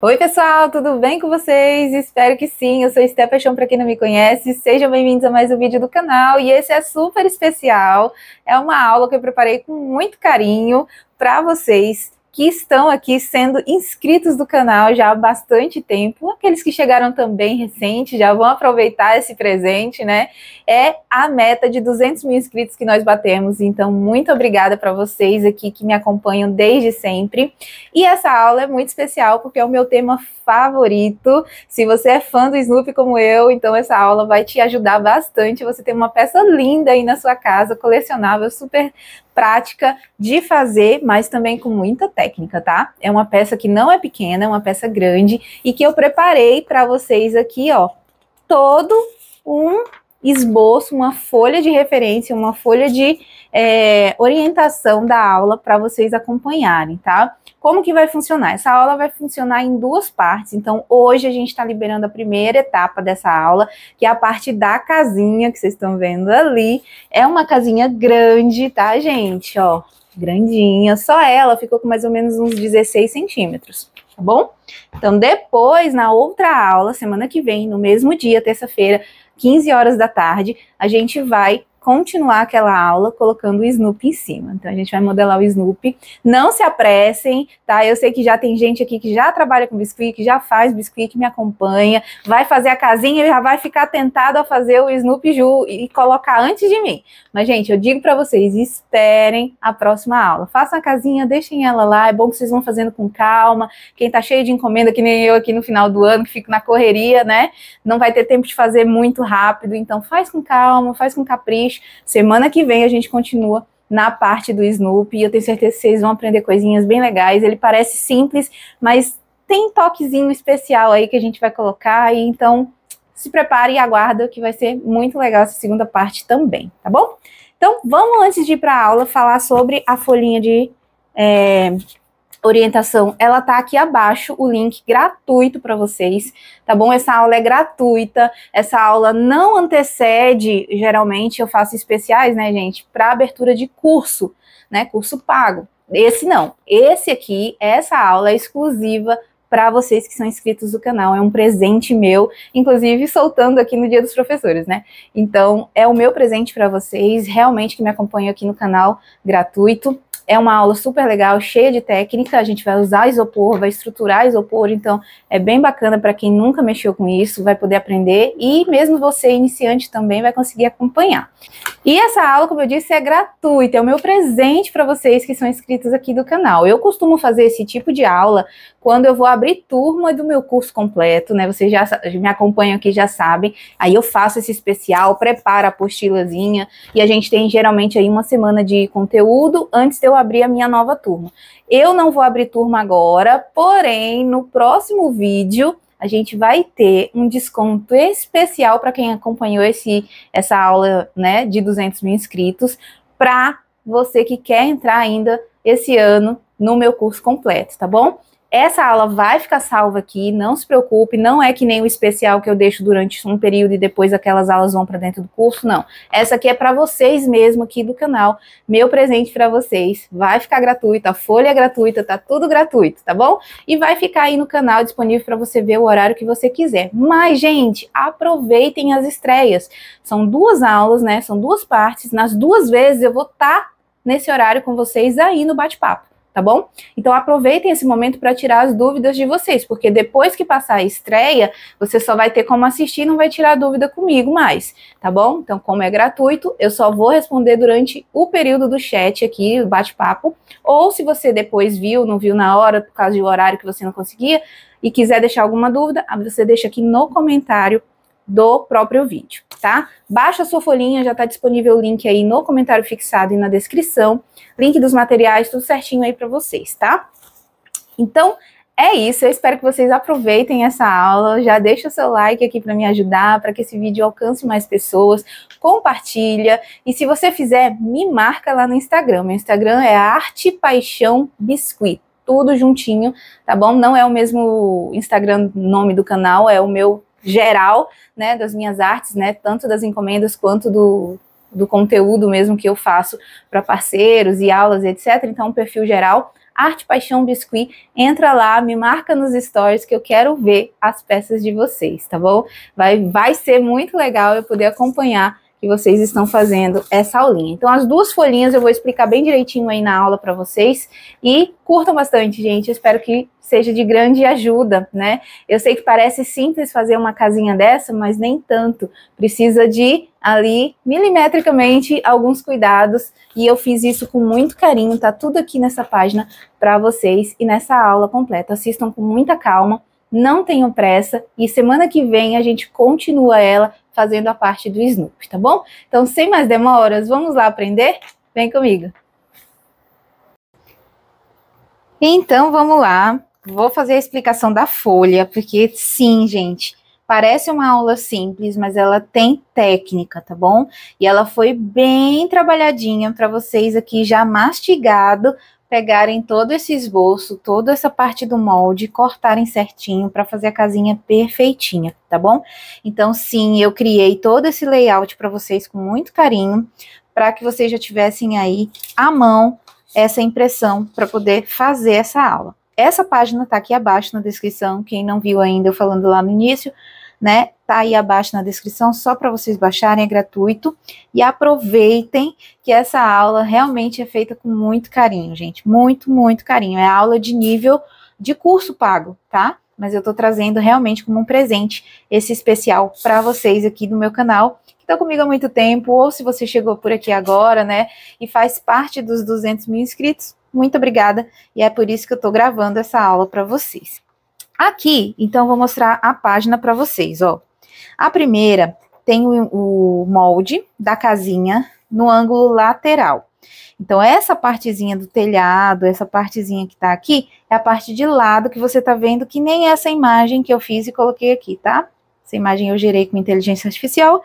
Oi pessoal, tudo bem com vocês? Espero que sim, eu sou Ester Paixão, para quem não me conhece, sejam bem-vindos a mais um vídeo do canal e esse é super especial, é uma aula que eu preparei com muito carinho para vocês que estão aqui sendo inscritos do canal já há bastante tempo, aqueles que chegaram também recente, já vão aproveitar esse presente, né? É a meta de 200 mil inscritos que nós batemos, então muito obrigada para vocês aqui que me acompanham desde sempre. E essa aula é muito especial porque é o meu tema favorito. Se você é fã do Snoopy como eu, então essa aula vai te ajudar bastante, você tem uma peça linda aí na sua casa, colecionável, super prática de fazer, mas também com muita técnica, tá? É uma peça que não é pequena, é uma peça grande e que eu preparei para vocês aqui, ó, todo um esboço, uma folha de referência, uma folha de orientação da aula para vocês acompanharem, tá? Como que vai funcionar? Essa aula vai funcionar em duas partes, então hoje a gente está liberando a primeira etapa dessa aula, que é a parte da casinha, que vocês estão vendo ali, é uma casinha grande, tá gente? Ó, grandinha, só ela ficou com mais ou menos uns 16 centímetros, tá bom? Então depois, na outra aula, semana que vem, no mesmo dia, terça-feira, 15 horas da tarde, a gente vai continuar aquela aula colocando o Snoopy em cima. Então a gente vai modelar o Snoopy. Não se apressem, tá? Eu sei que já tem gente aqui que já trabalha com biscuit, que já faz biscuit, que me acompanha, vai fazer a casinha e já vai ficar tentado a fazer o Snoopy Ju e colocar antes de mim. Mas gente, eu digo para vocês, esperem a próxima aula. Façam a casinha, deixem ela lá, é bom que vocês vão fazendo com calma. Quem tá cheio de encomenda, que nem eu aqui no final do ano, que fico na correria, né? Não vai ter tempo de fazer muito rápido, então faz com calma, faz com capricho. Semana que vem a gente continua na parte do Snoopy, eu tenho certeza que vocês vão aprender coisinhas bem legais, ele parece simples, mas tem toquezinho especial aí que a gente vai colocar, e então se prepare e aguarda que vai ser muito legal essa segunda parte também, tá bom? Então vamos, antes de ir para a aula, falar sobre a folhinha de orientação. Ela tá aqui abaixo, o link gratuito para vocês, tá bom? Essa aula é gratuita, essa aula não antecede, geralmente eu faço especiais, né, gente, para abertura de curso, né, curso pago. Esse não, esse aqui, essa aula é exclusiva para vocês que são inscritos do canal, é um presente meu, inclusive soltando aqui no Dia dos Professores, né? Então, é o meu presente para vocês, realmente, que me acompanham aqui no canal, gratuito. É uma aula super legal, cheia de técnica, a gente vai usar isopor, vai estruturar isopor, então é bem bacana para quem nunca mexeu com isso, vai poder aprender e mesmo você iniciante também vai conseguir acompanhar. E essa aula, como eu disse, é gratuita, é o meu presente para vocês que são inscritos aqui do canal. Eu costumo fazer esse tipo de aula quando eu vou abrir turma do meu curso completo, né? Vocês já me acompanham aqui, já sabem. Aí eu faço esse especial, preparo a apostilazinha e a gente tem geralmente aí uma semana de conteúdo antes de eu abrir a minha nova turma. Eu não vou abrir turma agora, porém, no próximo vídeo a gente vai ter um desconto especial para quem acompanhou essa aula, né, de 200 mil inscritos, para você que quer entrar ainda esse ano no meu curso completo, tá bom? Essa aula vai ficar salva aqui, não se preocupe, não é que nem o especial que eu deixo durante um período e depois aquelas aulas vão para dentro do curso, não. Essa aqui é para vocês mesmo aqui do canal, meu presente para vocês, vai ficar gratuita, a folha é gratuita, tá tudo gratuito, tá bom? E vai ficar aí no canal disponível para você ver o horário que você quiser. Mas, gente, aproveitem as estreias, são duas aulas, né, são duas partes, nas duas vezes eu vou estar nesse horário com vocês aí no bate-papo, tá bom? Então aproveitem esse momento para tirar as dúvidas de vocês, porque depois que passar a estreia, você só vai ter como assistir, não vai tirar dúvida comigo mais, tá bom? Então, como é gratuito, eu só vou responder durante o período do chat aqui, o bate-papo, ou se você depois viu, não viu na hora, por causa do horário que você não conseguia, e quiser deixar alguma dúvida, você deixa aqui no comentário do próprio vídeo, tá? Baixa a sua folhinha, já tá disponível o link aí no comentário fixado e na descrição, link dos materiais, tudo certinho aí pra vocês, tá? Então, é isso, eu espero que vocês aproveitem essa aula, já deixa o seu like aqui para me ajudar, para que esse vídeo alcance mais pessoas, compartilha, e se você fizer, me marca lá no Instagram, meu Instagram é artepaixaobiscuit, tudo juntinho, tá bom? Não é o mesmo Instagram, nome do canal, é o meu geral, né, das minhas artes, né, tanto das encomendas quanto do conteúdo mesmo que eu faço para parceiros e aulas, etc. Então, um perfil geral, @artepaixaobiscuit, entra lá, me marca nos stories que eu quero ver as peças de vocês, tá bom? Vai ser muito legal eu poder acompanhar que vocês estão fazendo essa aulinha. Então, as duas folhinhas eu vou explicar bem direitinho aí na aula para vocês. E curtam bastante, gente. Eu espero que seja de grande ajuda, né? Eu sei que parece simples fazer uma casinha dessa, mas nem tanto. Precisa de, ali, milimetricamente, alguns cuidados. E eu fiz isso com muito carinho. Tá tudo aqui nessa página para vocês e nessa aula completa. Assistam com muita calma. Não tenham pressa. E semana que vem a gente continua ela fazendo a parte do Snoopy, tá bom? Então, sem mais demoras, vamos lá aprender? Vem comigo! Então, vamos lá. Vou fazer a explicação da folha, porque sim, gente, parece uma aula simples, mas ela tem técnica, tá bom? E ela foi bem trabalhadinha para vocês aqui já mastigado, pegarem todo esse esboço, toda essa parte do molde, cortarem certinho para fazer a casinha perfeitinha, tá bom? Então, sim, eu criei todo esse layout para vocês com muito carinho, para que vocês já tivessem aí à mão essa impressão para poder fazer essa aula. Essa página tá aqui abaixo na descrição, quem não viu ainda eu falando lá no início, né? Tá aí abaixo na descrição, só para vocês baixarem, é gratuito. E aproveitem que essa aula realmente é feita com muito carinho, gente. Muito, muito carinho. É aula de nível de curso pago, tá? Mas eu tô trazendo realmente como um presente esse especial para vocês aqui do meu canal, que estão comigo há muito tempo, ou se você chegou por aqui agora, né, e faz parte dos 200.000 inscritos, muito obrigada. E é por isso que eu tô gravando essa aula para vocês. Aqui, então, vou mostrar a página para vocês, ó. A primeira tem o molde da casinha no ângulo lateral. Então, essa partezinha do telhado, essa partezinha que tá aqui, é a parte de lado que você tá vendo, que nem essa imagem que eu fiz e coloquei aqui, tá? Essa imagem eu gerei com inteligência artificial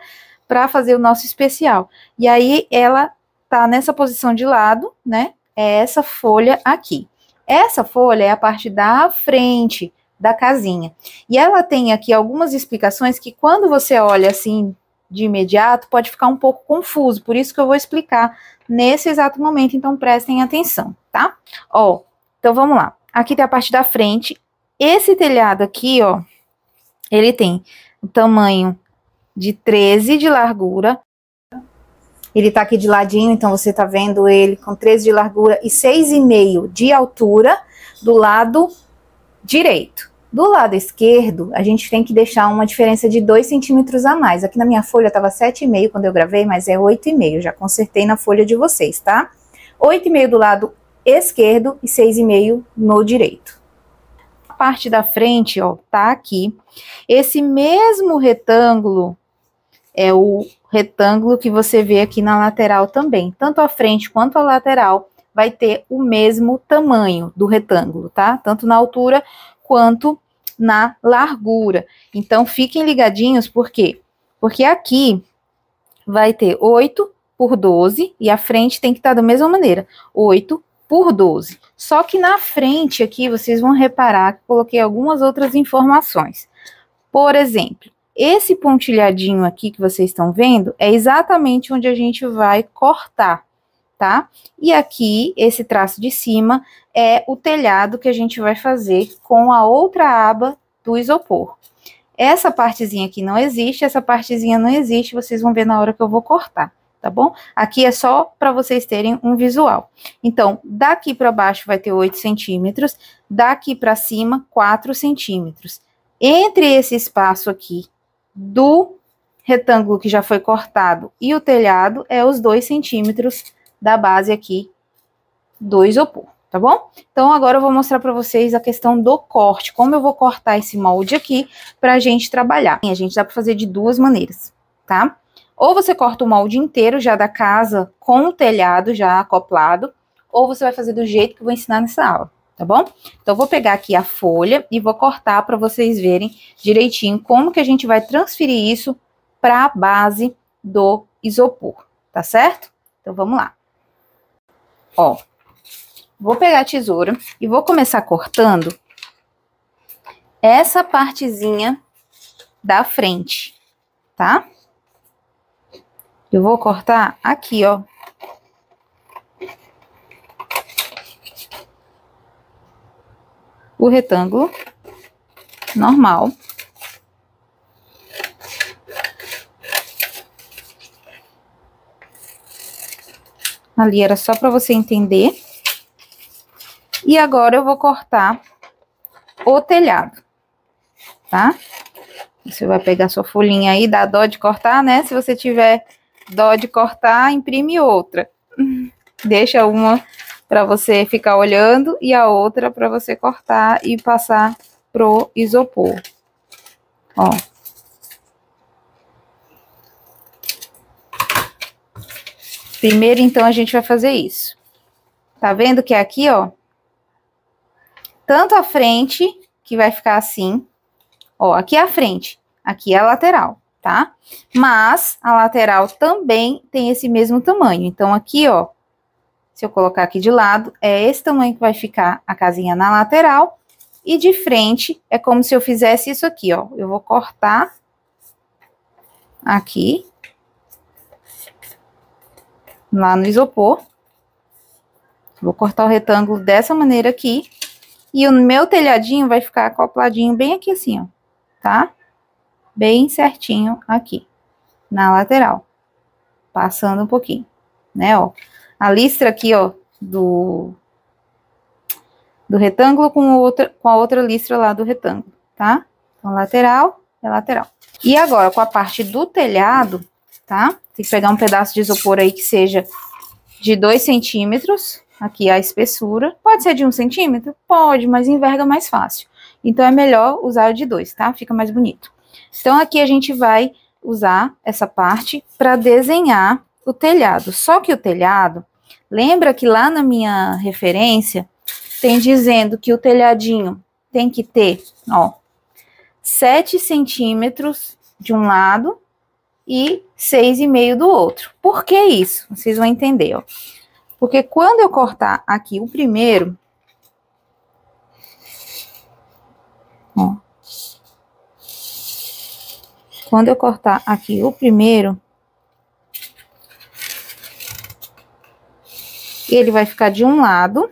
para fazer o nosso especial. E aí, ela tá nessa posição de lado, né? É essa folha aqui. Essa folha é a parte da frente da casinha. E ela tem aqui algumas explicações que, quando você olha assim de imediato, pode ficar um pouco confuso. Por isso que eu vou explicar nesse exato momento. Então, prestem atenção, tá? Ó, então vamos lá. Aqui tem a parte da frente. Esse telhado aqui, ó, ele tem o tamanho de 13 de largura. Ele tá aqui de ladinho, então você tá vendo ele com 13 de largura e 6,5 de altura do lado direito. Do lado esquerdo, a gente tem que deixar uma diferença de 2 centímetros a mais. Aqui na minha folha tava 7,5 quando eu gravei, mas é 8,5. Já consertei na folha de vocês, tá? 8,5 do lado esquerdo e 6,5 no direito. A parte da frente, ó, tá aqui. Esse mesmo retângulo é o retângulo que você vê aqui na lateral também. Tanto a frente quanto a lateral vai ter o mesmo tamanho do retângulo, tá? Tanto na altura quanto na largura. Então, fiquem ligadinhos, por quê? Porque aqui vai ter 8 por 12 e a frente tem que estar da mesma maneira, 8 por 12. Só que na frente aqui, vocês vão reparar que coloquei algumas outras informações. Por exemplo, esse pontilhadinho aqui que vocês estão vendo é exatamente onde a gente vai cortar, tá? E aqui, esse traço de cima é o telhado que a gente vai fazer com a outra aba do isopor. Essa partezinha aqui não existe, essa partezinha não existe, vocês vão ver na hora que eu vou cortar, tá bom? Aqui é só para vocês terem um visual. Então, daqui para baixo vai ter 8 centímetros, daqui para cima 4 centímetros. Entre esse espaço aqui do retângulo que já foi cortado e o telhado é os 2 centímetros da base aqui do isopor, tá bom? Então, agora eu vou mostrar para vocês a questão do corte, como eu vou cortar esse molde aqui pra gente trabalhar. A gente dá para fazer de duas maneiras, tá? Ou você corta o molde inteiro já da casa com o telhado já acoplado, ou você vai fazer do jeito que eu vou ensinar nessa aula, tá bom? Então, eu vou pegar aqui a folha e vou cortar para vocês verem direitinho como que a gente vai transferir isso para a base do isopor, tá certo? Então, vamos lá. Ó, vou pegar a tesoura e vou começar cortando essa partezinha da frente, tá? Eu vou cortar aqui, ó. o retângulo normal. Ali era só para você entender. E agora eu vou cortar o telhado, tá? Você vai pegar sua folhinha aí, dá dó de cortar, né? Se você tiver dó de cortar, imprime outra. Deixa uma para você ficar olhando e a outra para você cortar e passar pro isopor. Ó. Primeiro, então, a gente vai fazer isso. Tá vendo que é aqui, ó? Tanto a frente, que vai ficar assim, ó, aqui é a frente, aqui é a lateral, tá? Mas a lateral também tem esse mesmo tamanho. Então, aqui, ó, se eu colocar aqui de lado, é esse tamanho que vai ficar a casinha na lateral. E de frente, é como se eu fizesse isso aqui, ó. Eu vou cortar aqui. Lá no isopor, vou cortar o retângulo dessa maneira aqui, e o meu telhadinho vai ficar acopladinho bem aqui assim, ó, tá? Bem certinho aqui, na lateral, passando um pouquinho, né, ó. A listra aqui, ó, do retângulo com a outra listra lá do retângulo, tá? Então, lateral é lateral. E agora, com a parte do telhado, tá? Tem que pegar um pedaço de isopor aí que seja de 2 centímetros, aqui a espessura. Pode ser de 1 centímetro? Pode, mas enverga mais fácil. Então, é melhor usar o de 2, tá? Fica mais bonito. Então, aqui a gente vai usar essa parte para desenhar o telhado. Só que o telhado, lembra que lá na minha referência, tem dizendo que o telhadinho tem que ter, ó, 7 centímetros de um lado e 6,5 do outro. Por que isso? Vocês vão entender, ó. Porque quando eu cortar aqui o primeiro, ó. Quando eu cortar aqui o primeiro, ele vai ficar de um lado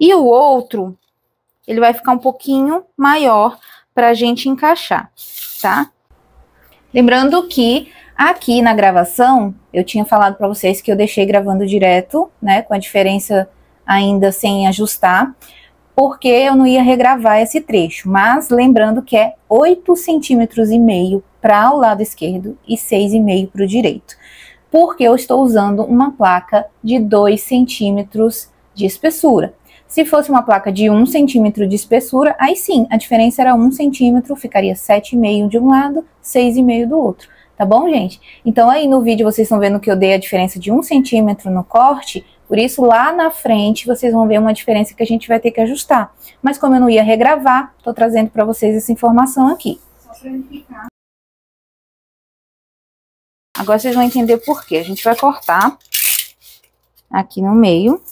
e o outro, ele vai ficar um pouquinho maior pra gente encaixar, tá? Lembrando que aqui na gravação, eu tinha falado para vocês que eu deixei gravando direto, né, com a diferença ainda sem ajustar, porque eu não ia regravar esse trecho, mas lembrando que é 8,5 cm para o lado esquerdo e 6,5 para o direito, porque eu estou usando uma placa de 2 centímetros de espessura. Se fosse uma placa de 1 centímetro de espessura, aí sim, a diferença era 1 centímetro, ficaria 7,5 de um lado, 6,5 do outro, tá bom, gente? Então, aí no vídeo vocês estão vendo que eu dei a diferença de 1 centímetro no corte, por isso lá na frente vocês vão ver uma diferença que a gente vai ter que ajustar. Mas como eu não ia regravar, tô trazendo pra vocês essa informação aqui. Só pra verificar. Agora vocês vão entender por quê. A gente vai cortar aqui no meio.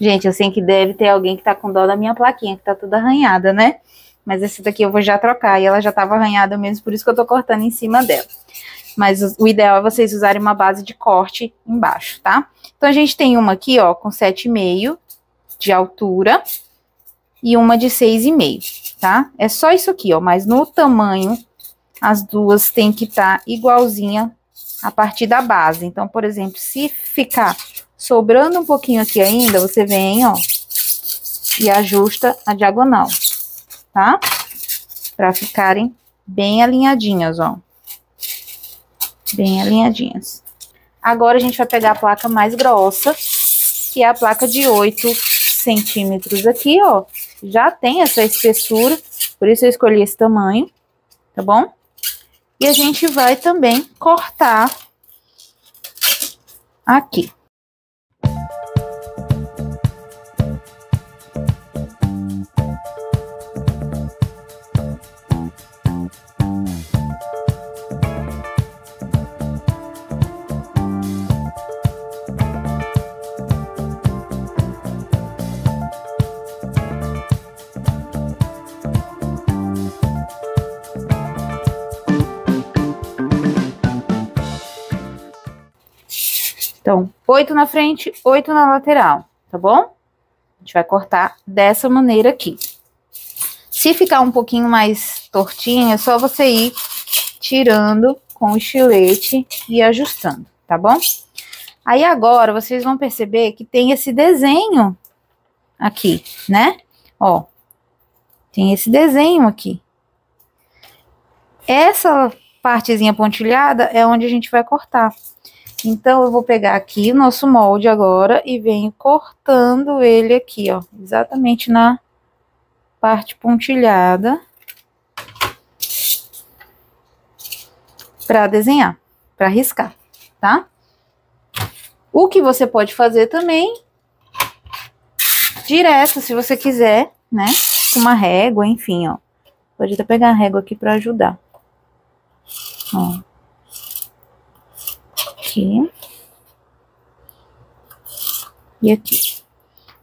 Gente, eu sei que deve ter alguém que tá com dó da minha plaquinha, que tá toda arranhada, né? Mas essa daqui eu vou já trocar, e ela já tava arranhada mesmo, por isso que eu tô cortando em cima dela. Mas o ideal é vocês usarem uma base de corte embaixo, tá? Então, a gente tem uma aqui, ó, com 7,5 de altura, e uma de 6,5, tá? É só isso aqui, ó, mas no tamanho, as duas tem que estar igualzinha a partir da base. Então, por exemplo, se ficar sobrando um pouquinho aqui ainda, você vem, ó, e ajusta a diagonal, tá? Pra ficarem bem alinhadinhas, ó. Bem alinhadinhas. Agora a gente vai pegar a placa mais grossa, que é a placa de 8 cm aqui, ó. Já tem essa espessura, por isso eu escolhi esse tamanho, tá bom? E a gente vai também cortar aqui. Então, 8 na frente, 8 na lateral, tá bom? A gente vai cortar dessa maneira aqui. Se ficar um pouquinho mais tortinho, é só você ir tirando com o estilete e ajustando, tá bom? Aí agora, vocês vão perceber que tem esse desenho aqui, né? Ó, tem esse desenho aqui. Essa partezinha pontilhada é onde a gente vai cortar. Então, eu vou pegar aqui o nosso molde agora e venho cortando ele aqui, ó, exatamente na parte pontilhada, pra desenhar, pra riscar, tá? O que você pode fazer também, direto, se você quiser, né, com uma régua, enfim, ó. Pode até pegar a régua aqui pra ajudar, ó. Aqui e aqui,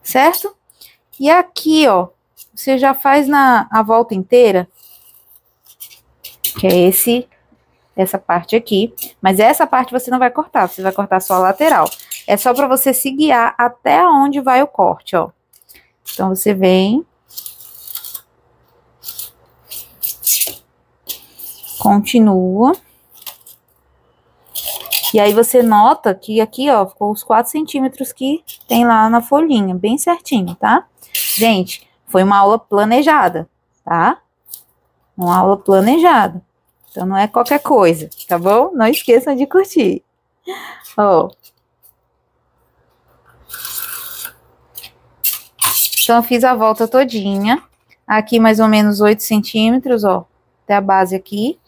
certo? E aqui, ó, você já faz a volta inteira, que é essa parte aqui, mas essa parte você não vai cortar, você vai cortar só a lateral. É só pra você se guiar até onde vai o corte, ó. Então, você vem, continua. E aí, você nota que aqui, ó, ficou os 4 centímetros que tem lá na folhinha, bem certinho, tá? Gente, foi uma aula planejada, tá? Uma aula planejada. Então, não é qualquer coisa, tá bom? Não esqueçam de curtir. Ó. Então, eu fiz a volta todinha. Aqui, mais ou menos 8 centímetros, ó, até a base aqui.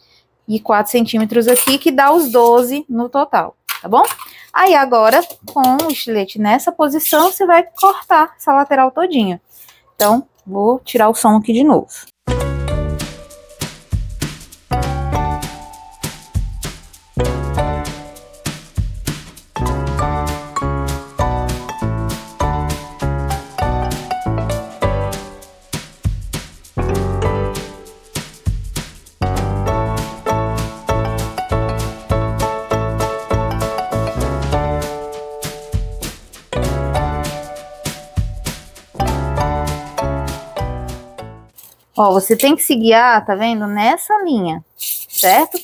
E 4 centímetros aqui, que dá os 12 no total, tá bom? Aí agora, com o estilete nessa posição, você vai cortar essa lateral todinha. Então, vou tirar o som aqui de novo. Ó, você tem que se guiar, tá vendo? Nessa linha, certo?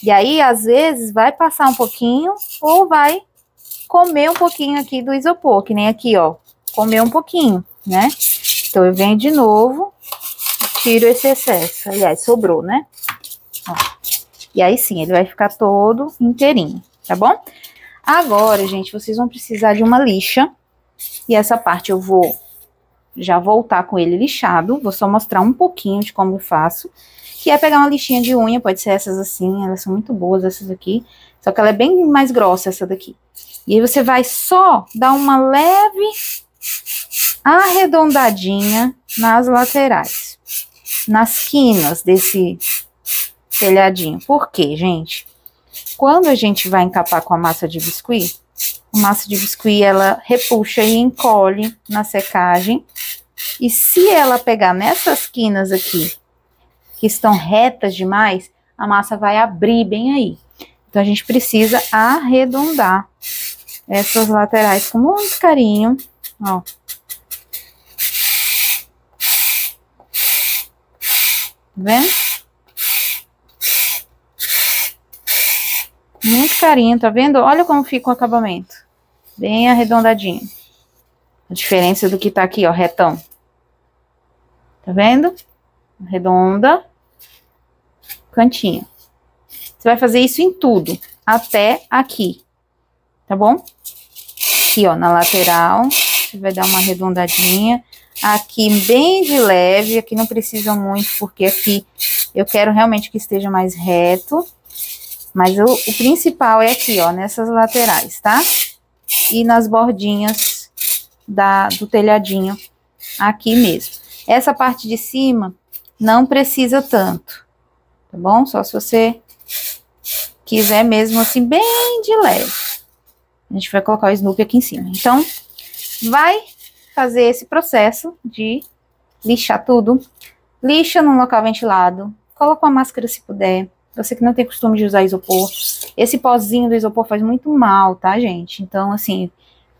E aí, às vezes, vai passar um pouquinho ou vai comer um pouquinho aqui do isopor, que nem aqui, ó. Comer um pouquinho, né? Então, eu venho de novo, tiro esse excesso. Aliás, sobrou, né? Ó. E aí, sim, ele vai ficar todo inteirinho, tá bom? Agora, gente, vocês vão precisar de uma lixa. E essa parte eu vou... já voltar com ele lixado, vou só mostrar um pouquinho de como eu faço, que é pegar uma lixinha de unha, pode ser essas assim, elas são muito boas essas aqui, só que ela é bem mais grossa essa daqui. E aí você vai só dar uma leve arredondadinha nas laterais, nas quinas desse telhadinho. Por quê, gente? Quando a gente vai encapar com a massa de biscuit, a massa de biscuit, ela repuxa e encolhe na secagem. E se ela pegar nessas quinas aqui, que estão retas demais, a massa vai abrir bem aí. Então, a gente precisa arredondar essas laterais com muito carinho, ó. Tá vendo? Muito carinho, tá vendo? Olha como fica o acabamento. Bem arredondadinho. A diferença do que tá aqui, ó, retão. Tá vendo? Arredonda. Cantinho. Você vai fazer isso em tudo, até aqui. Tá bom? Aqui, ó, na lateral. Você vai dar uma arredondadinha. Aqui, bem de leve. Aqui não precisa muito, porque aqui eu quero realmente que esteja mais reto. Mas o principal é aqui, ó, nessas laterais, tá? e nas bordinhas do telhadinho aqui mesmo. Essa parte de cima não precisa tanto, tá bom? Só se você quiser mesmo assim, bem de leve. A gente vai colocar o Snoopy aqui em cima. Então, vai fazer esse processo de lixar tudo. Lixa num local ventilado. Coloca uma máscara se puder. Você que não tem costume de usar isopor. Esse pozinho do isopor faz muito mal, tá, gente? Então, assim,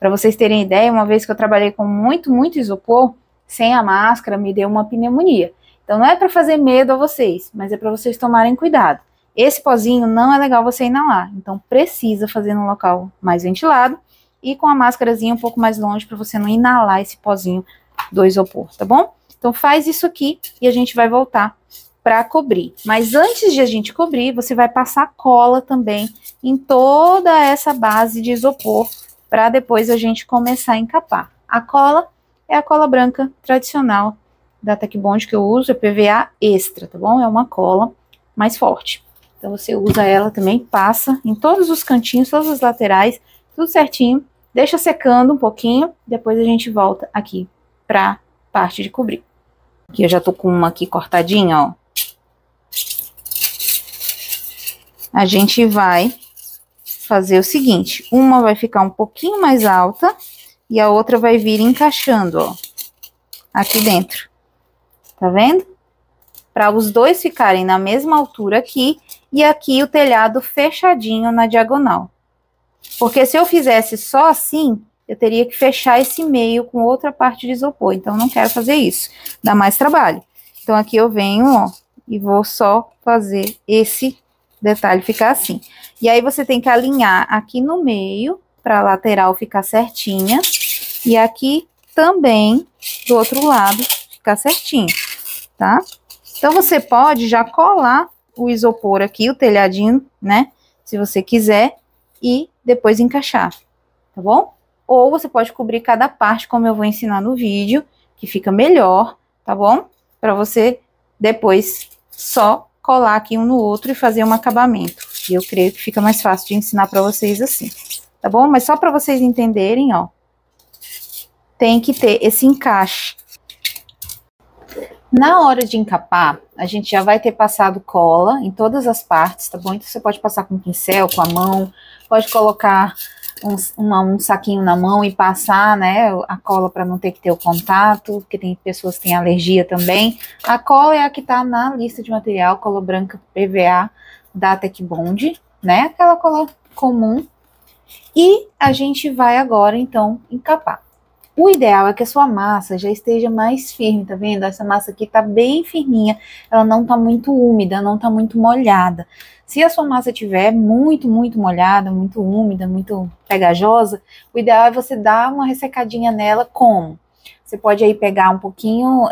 pra vocês terem ideia, uma vez que eu trabalhei com muito isopor, sem a máscara, me deu uma pneumonia. Então, não é pra fazer medo a vocês, mas é pra vocês tomarem cuidado. Esse pozinho não é legal você inalar, então precisa fazer num local mais ventilado e com a máscarazinha um pouco mais longe para você não inalar esse pozinho do isopor, tá bom? Então faz isso aqui e a gente vai voltar para cobrir. Mas antes de a gente cobrir, você vai passar cola também em toda essa base de isopor para depois a gente começar a encapar. A cola é a cola branca tradicional da Tecbond que eu uso, é PVA Extra, tá bom? É uma cola mais forte. Então, você usa ela também, passa em todos os cantinhos, todas as laterais, tudo certinho. Deixa secando um pouquinho, depois a gente volta aqui pra parte de cobrir. Aqui eu já tô com uma aqui cortadinha, ó. A gente vai fazer o seguinte, uma vai ficar um pouquinho mais alta e a outra vai vir encaixando, ó, aqui dentro. Tá vendo? Para os dois ficarem na mesma altura aqui, e aqui o telhado fechadinho na diagonal. Porque se eu fizesse só assim, eu teria que fechar esse meio com outra parte de isopor, então não quero fazer isso, dá mais trabalho. Então aqui eu venho, ó, e vou só fazer esse detalhe ficar assim. E aí você tem que alinhar aqui no meio, para a lateral ficar certinha, e aqui também, do outro lado, ficar certinho, tá? Então, você pode já colar o isopor aqui, o telhadinho, né? Se você quiser, e depois encaixar, tá bom? Ou você pode cobrir cada parte, como eu vou ensinar no vídeo, que fica melhor, tá bom? Pra você depois só colar aqui um no outro e fazer um acabamento. E eu creio que fica mais fácil de ensinar pra vocês assim, tá bom? Mas só pra vocês entenderem, ó, tem que ter esse encaixe. Na hora de encapar, a gente já vai ter passado cola em todas as partes, tá bom? Então, você pode passar com o pincel, com a mão, pode colocar um saquinho na mão e passar, né, a cola para não ter que ter o contato, porque tem pessoas que têm alergia também. A cola é a que tá na lista de material, cola branca PVA da Tecbond, né, aquela cola comum. E a gente vai agora, então, encapar. O ideal é que a sua massa já esteja mais firme, tá vendo? Essa massa aqui tá bem firminha, ela não tá muito úmida, não tá muito molhada. Se a sua massa tiver muito molhada, muito úmida, muito pegajosa, o ideal é você dar uma ressecadinha nela como? Você pode aí pegar um pouquinho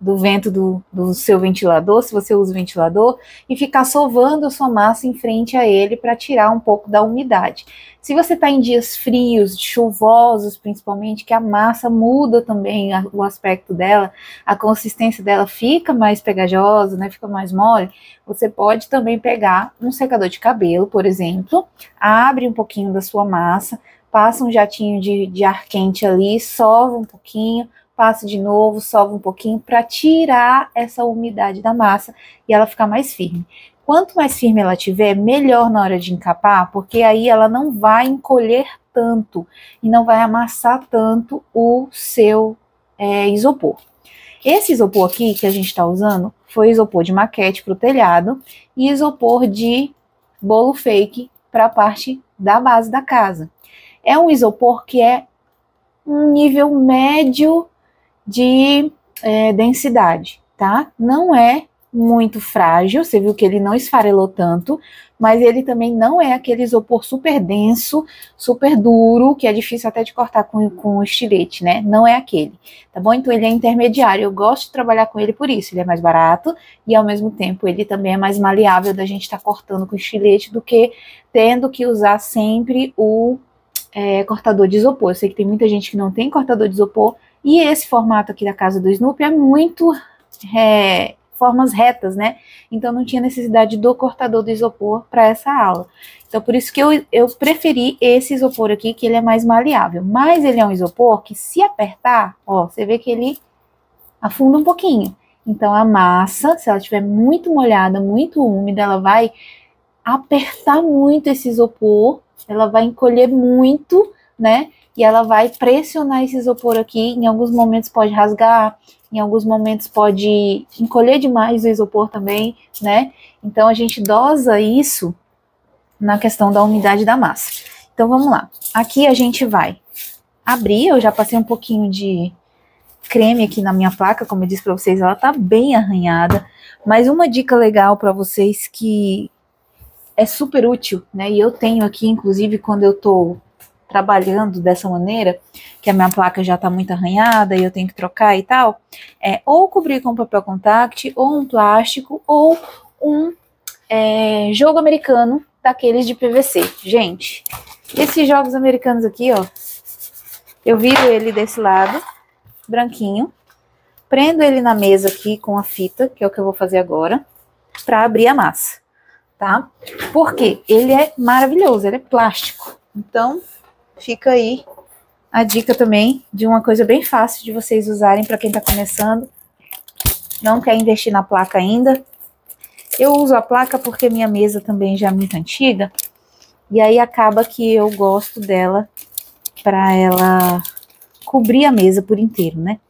do vento do seu ventilador, se você usa o ventilador, e ficar sovando a sua massa em frente a ele para tirar um pouco da umidade. Se você está em dias frios, chuvosos principalmente, que a massa muda também o aspecto dela, a consistência dela fica mais pegajosa, né, fica mais mole, você pode também pegar um secador de cabelo, por exemplo, abre um pouquinho da sua massa, passa um jatinho de ar quente ali, sova um pouquinho, passa de novo, sova um pouquinho para tirar essa umidade da massa e ela ficar mais firme. Quanto mais firme ela tiver, melhor na hora de encapar, porque aí ela não vai encolher tanto e não vai amassar tanto o seu isopor. Esse isopor aqui que a gente está usando foi isopor de maquete para o telhado e isopor de bolo fake para a parte da base da casa. É um isopor que é um nível médio de densidade, tá? Não é muito frágil, você viu que ele não esfarelou tanto, mas ele também não é aquele isopor super denso, super duro, que é difícil até de cortar com o estilete, né? Não é aquele, tá bom? Então ele é intermediário, eu gosto de trabalhar com ele por isso, ele é mais barato e ao mesmo tempo ele também é mais maleável da gente estar cortando com estilete do que tendo que usar sempre o cortador de isopor. Eu sei que tem muita gente que não tem cortador de isopor, e esse formato aqui da casa do Snoopy é muito formas retas, né? Então não tinha necessidade do cortador do isopor para essa ala. Então por isso que eu preferi esse isopor aqui, que ele é mais maleável. Mas ele é um isopor que, se apertar, ó, você vê que ele afunda um pouquinho. Então a massa, se ela estiver muito molhada, muito úmida, ela vai apertar muito esse isopor, ela vai encolher muito, né? E ela vai pressionar esse isopor aqui, em alguns momentos pode rasgar, em alguns momentos pode encolher demais o isopor também, né? Então a gente dosa isso na questão da umidade da massa. Então vamos lá. Aqui a gente vai abrir, eu já passei um pouquinho de creme aqui na minha placa, como eu disse pra vocês, ela tá bem arranhada. Mas uma dica legal pra vocês que é super útil, né? E eu tenho aqui, inclusive, quando eu tô trabalhando dessa maneira, que a minha placa já tá muito arranhada e eu tenho que trocar e tal, é ou cobrir com papel contact, ou um plástico, ou um jogo americano daqueles de PVC. Gente, esses jogos americanos aqui, ó, eu viro ele desse lado, branquinho, prendo ele na mesa aqui com a fita, que é o que eu vou fazer agora, pra abrir a massa, tá? Porque ele é maravilhoso, ele é plástico, então fica aí a dica também de uma coisa bem fácil de vocês usarem para quem está começando, não quer investir na placa ainda. Eu uso a placa porque minha mesa também já é muito antiga, e aí acaba que eu gosto dela para ela cobrir a mesa por inteiro, né?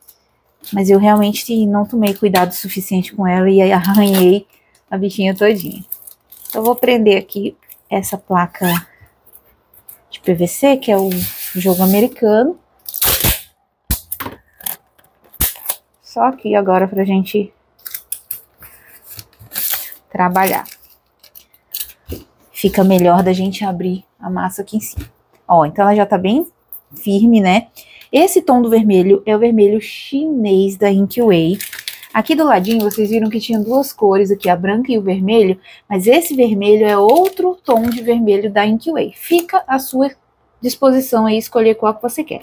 Mas eu realmente não tomei cuidado suficiente com ela e aí arranhei a bichinha todinha. Eu vou prender aqui essa placa de PVC, que é o jogo americano. Só aqui agora pra gente trabalhar. Fica melhor da gente abrir a massa aqui em cima. Ó, então ela já tá bem firme, né? Esse tom do vermelho é o vermelho chinês da Ink Way. Aqui do ladinho vocês viram que tinha duas cores aqui, a branca e o vermelho, mas esse vermelho é outro tom de vermelho da Ink Way. Fica à sua disposição aí escolher qual que você quer.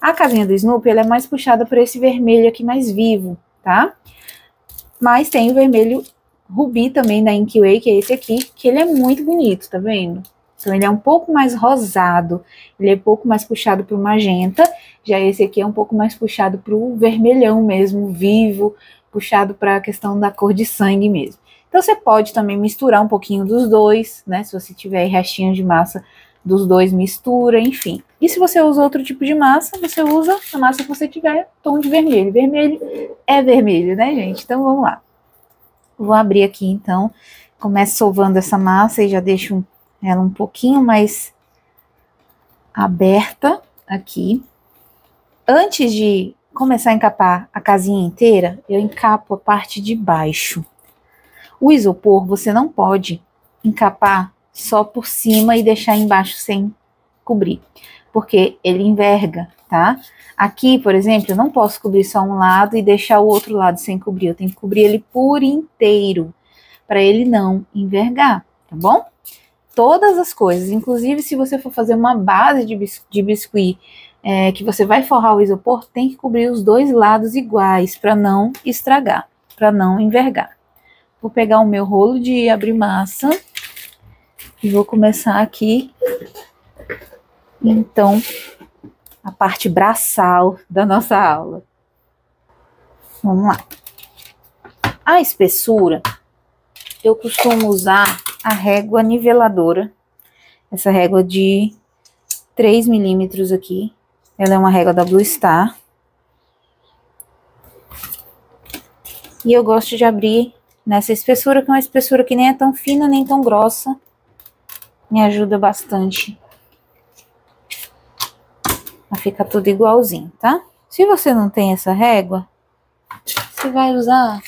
A casinha do Snoopy, ela é mais puxada para esse vermelho aqui mais vivo, tá? Mas tem o vermelho rubi também da Ink Way, que é esse aqui, que ele é muito bonito, tá vendo? Então ele é um pouco mais rosado, ele é um pouco mais puxado pro magenta, já esse aqui é um pouco mais puxado pro vermelhão mesmo, vivo, puxado para a questão da cor de sangue mesmo. Então você pode também misturar um pouquinho dos dois, né? Se você tiver restinhos de massa dos dois, mistura, enfim. E se você usa outro tipo de massa, você usa a massa que você tiver tom de vermelho. Vermelho é vermelho, né, gente? Então vamos lá. Vou abrir aqui então, começo sovando essa massa e já deixo ela um pouquinho mais aberta aqui. Antes de começar a encapar a casinha inteira, eu encapo a parte de baixo. O isopor você não pode encapar só por cima e deixar embaixo sem cobrir, porque ele enverga, tá? Aqui, por exemplo, eu não posso cobrir só um lado e deixar o outro lado sem cobrir. Eu tenho que cobrir ele por inteiro, para ele não envergar, tá bom? Todas as coisas, inclusive se você for fazer uma base de biscuit, que você vai forrar o isopor, tem que cobrir os dois lados iguais, para não estragar, para não envergar. Vou pegar o meu rolo de abrir massa e vou começar aqui, então, a parte braçal da nossa aula. Vamos lá. A espessura, eu costumo usar a régua niveladora, essa régua de 3 milímetros aqui, ela é uma régua da Blue Star. E eu gosto de abrir nessa espessura, que é uma espessura que nem é tão fina, nem tão grossa, me ajuda bastante a ficar tudo igualzinho, tá? Se você não tem essa régua, você vai usar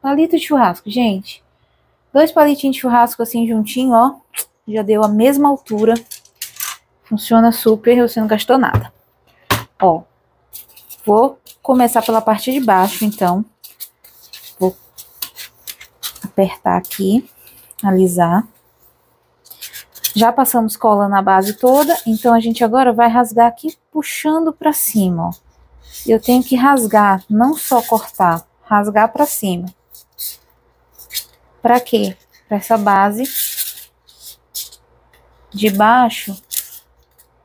palito de churrasco, gente. 2 palitinhos de churrasco assim juntinho, ó, já deu a mesma altura, funciona super, você não gastou nada. Ó, vou começar pela parte de baixo, então, vou apertar aqui, alisar. Já passamos cola na base toda, então a gente agora vai rasgar aqui puxando pra cima, ó. Eu tenho que rasgar, não só cortar, rasgar pra cima. Pra quê? Pra essa base de baixo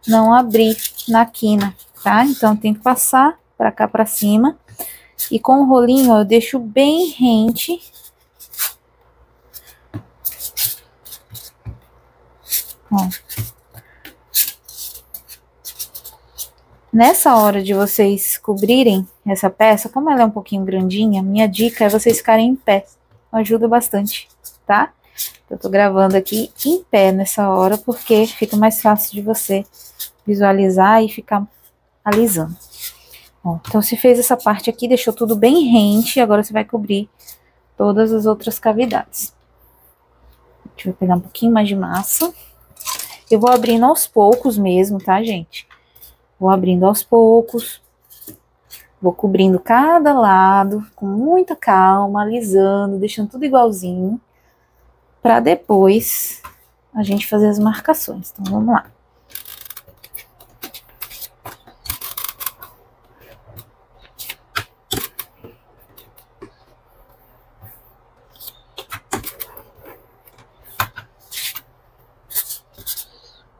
não abrir na quina, tá? Então tem que passar pra cá, pra cima. E com o rolinho, ó, eu deixo bem rente. Ó. Nessa hora de vocês cobrirem essa peça, como ela é um pouquinho grandinha, minha dica é vocês ficarem em pé. Ajuda bastante, tá? Eu tô gravando aqui em pé nessa hora, porque fica mais fácil de você visualizar e ficar alisando. Ó, então, se fez essa parte aqui, deixou tudo bem rente, agora você vai cobrir todas as outras cavidades. Deixa eu pegar um pouquinho mais de massa. Eu vou abrindo aos poucos mesmo, tá, gente? Vou abrindo aos poucos, vou cobrindo cada lado com muita calma, alisando, deixando tudo igualzinho, para depois a gente fazer as marcações. Então vamos lá.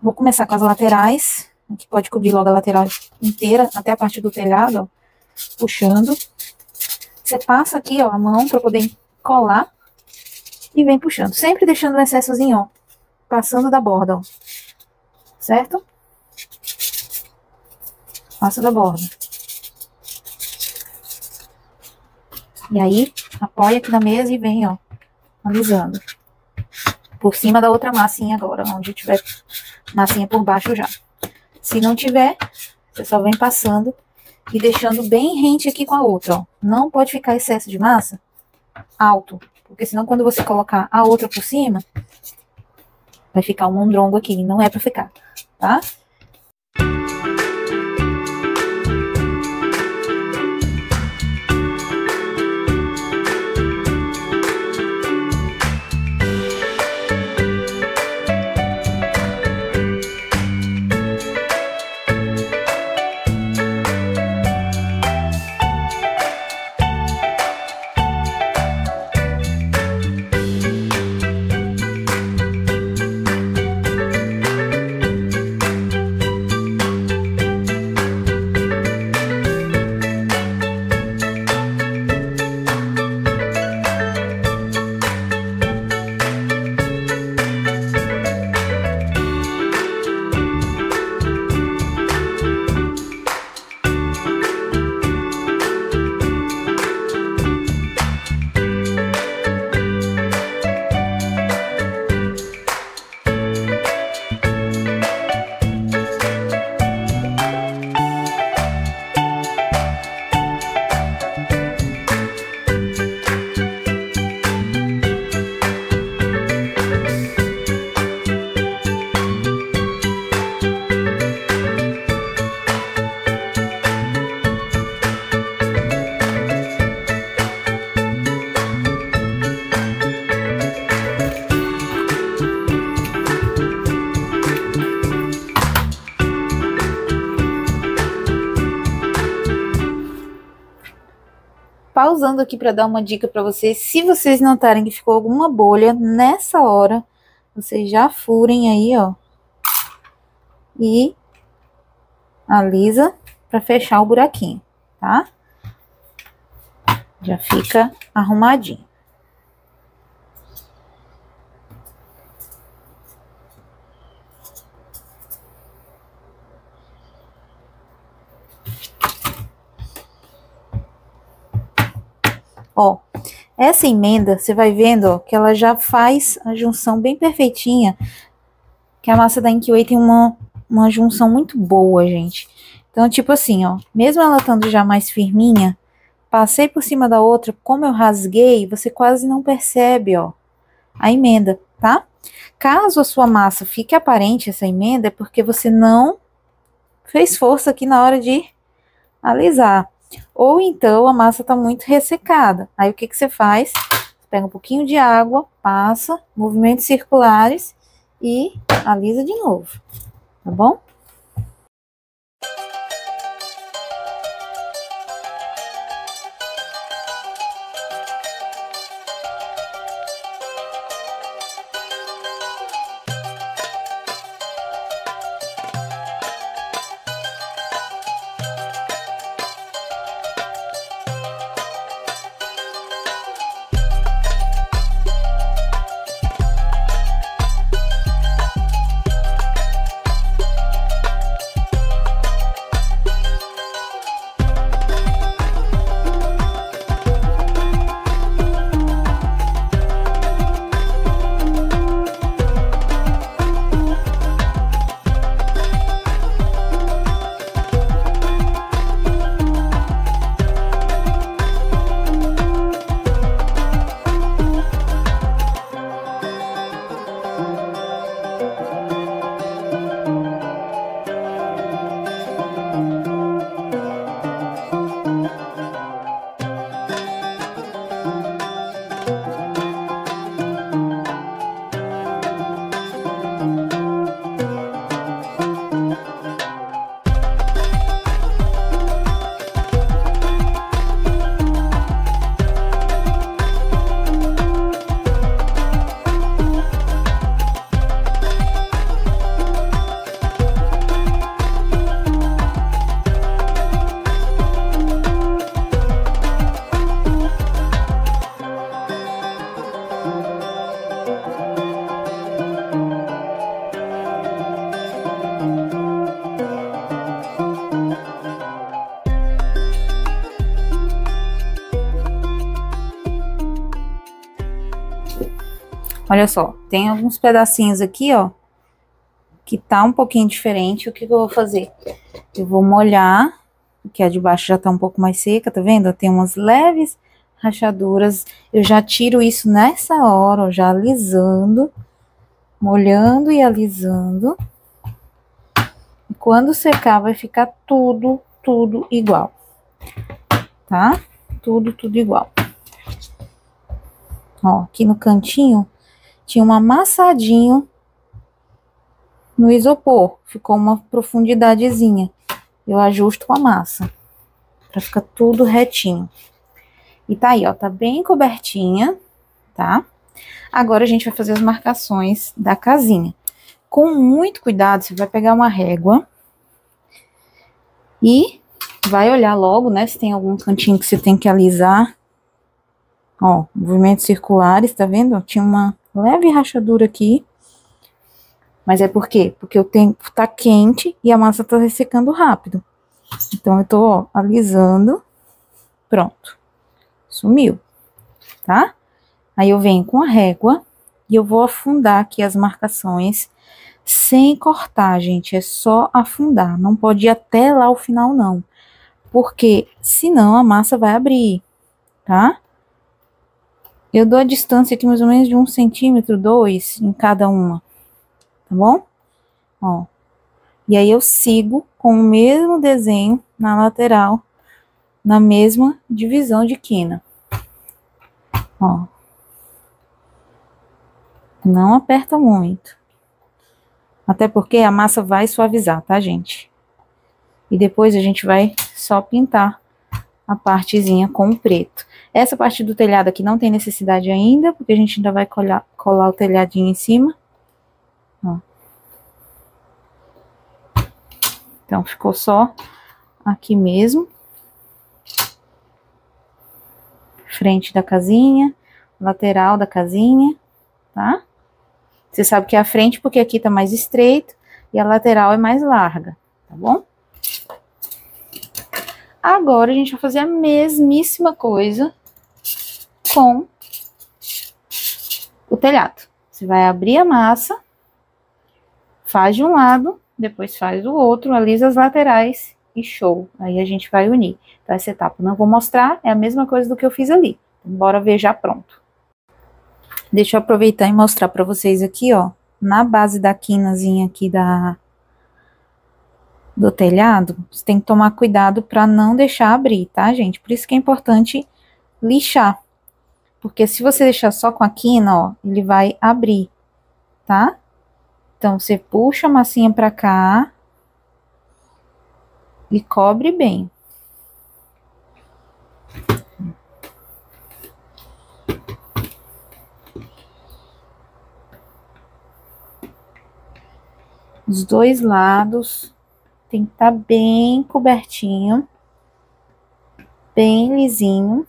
Vou começar com as laterais. Aqui pode cobrir logo a lateral inteira, até a parte do telhado, ó, puxando. Você passa aqui, ó, a mão para poder colar e vem puxando. Sempre deixando um excessozinho, ó, passando da borda, ó. Certo? Passa da borda. E aí, apoia aqui na mesa e vem, ó, alisando. Por cima da outra massinha agora, onde tiver massinha por baixo já. Se não tiver, você só vem passando e deixando bem rente aqui com a outra, ó. Não pode ficar excesso de massa alto, porque senão quando você colocar a outra por cima, vai ficar um mondrongo aqui, não é pra ficar, tá? Pausando aqui para dar uma dica para vocês, se vocês notarem que ficou alguma bolha nessa hora, vocês já furem aí, ó, e alisa para fechar o buraquinho, tá? Já fica arrumadinho. Ó, essa emenda, você vai vendo, ó, que ela já faz a junção bem perfeitinha, que a massa da Ink Way tem uma junção muito boa, gente. Então, tipo assim, ó, mesmo ela estando já mais firminha, passei por cima da outra, como eu rasguei, você quase não percebe, ó, a emenda, tá? Caso a sua massa fique aparente, essa emenda, é porque você não fez força aqui na hora de alisar. Ou então a massa tá muito ressecada. Aí o que que você faz? Você pega um pouquinho de água, passa, movimentos circulares e alisa de novo, tá bom? Olha só, tem alguns pedacinhos aqui, ó, que tá um pouquinho diferente. O que que eu vou fazer? Eu vou molhar, porque a de baixo já tá um pouco mais seca, tá vendo? Tem umas leves rachaduras. Eu já tiro isso nessa hora, ó, já alisando, molhando e alisando. E quando secar vai ficar tudo igual, tá? Tudo igual. Ó, aqui no cantinho tinha um amassadinho no isopor, ficou uma profundidadezinha. Eu ajusto com a massa pra ficar tudo retinho. E tá aí, ó, tá bem cobertinha, tá? Agora a gente vai fazer as marcações da casinha. Com muito cuidado, você vai pegar uma régua e vai olhar logo, né, se tem algum cantinho que você tem que alisar. Ó, movimentos circulares, tá vendo? Tinha uma leve rachadura aqui. Mas é por quê? Porque o tempo tá quente e a massa tá ressecando rápido. Então, eu tô, ó, alisando. Pronto. Sumiu, tá? Aí eu venho com a régua e eu vou afundar aqui as marcações sem cortar, gente. É só afundar, não pode ir até lá o final, não. Porque senão a massa vai abrir, tá? Eu dou a distância aqui mais ou menos de 1 centímetro, 2 em cada uma. Tá bom? Ó. E aí eu sigo com o mesmo desenho na lateral, na mesma divisão de quina. Ó. Não aperta muito. Até porque a massa vai suavizar, tá, gente? E depois a gente vai só pintar a partezinha com o preto. Essa parte do telhado aqui não tem necessidade ainda, porque a gente ainda vai colar o telhadinho em cima. Ó. Então, ficou só aqui mesmo. Frente da casinha, lateral da casinha, tá? Você sabe que é a frente porque aqui tá mais estreito e a lateral é mais larga, tá bom? Agora a gente vai fazer a mesmíssima coisa com o telhado. Você vai abrir a massa, faz de um lado, depois faz do outro, alisa as laterais e show. Aí a gente vai unir. Então essa etapa eu não vou mostrar, é a mesma coisa do que eu fiz ali. Bora ver já pronto. Deixa eu aproveitar e mostrar pra vocês aqui, ó, na base da quinazinha aqui do telhado, você tem que tomar cuidado pra não deixar abrir, tá, gente? Por isso que é importante lixar, porque se você deixar só com a quina, ó, ele vai abrir, tá? Então, você puxa a massinha pra cá e cobre bem. Os dois lados tem que estar bem cobertinho, bem lisinho.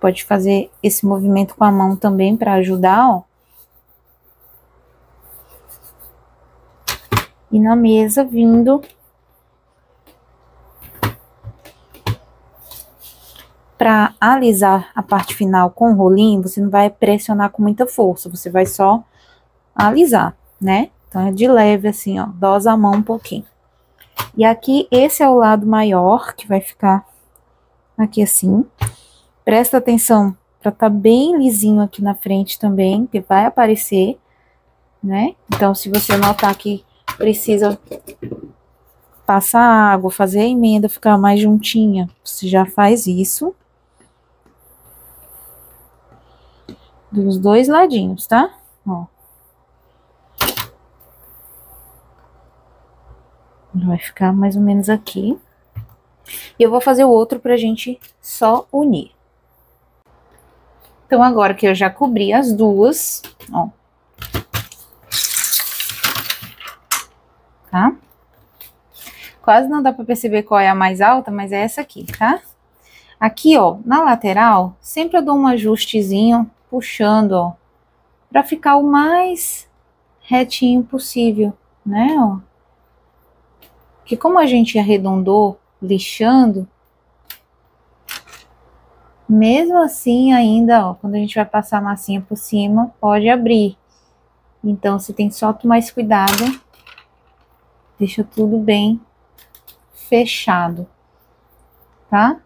Pode fazer esse movimento com a mão também para ajudar, ó. E na mesa vindo para alisar a parte final com o rolinho, você não vai pressionar com muita força, você vai só alisar, né? Então é de leve assim, ó, dosa a mão um pouquinho. E aqui esse é o lado maior, que vai ficar aqui assim. Presta atenção para tá bem lisinho aqui na frente também, que vai aparecer, né? Então se você notar que precisa passar água, fazer a emenda ficar mais juntinha, você já faz isso. Dos dois ladinhos, tá? Ó. Vai ficar mais ou menos aqui. E eu vou fazer o outro pra gente só unir. Então, agora que eu já cobri as duas, ó. Tá? Quase não dá pra perceber qual é a mais alta, mas é essa aqui, tá? Aqui, ó, na lateral, sempre eu dou um ajustezinho, puxando, ó, pra ficar o mais retinho possível, né, ó. Porque como a gente arredondou lixando, Mesmo assim, ainda, ó, quando a gente vai passar a massinha por cima, pode abrir. Então, você tem só tomar mais cuidado. Deixa tudo bem fechado, tá?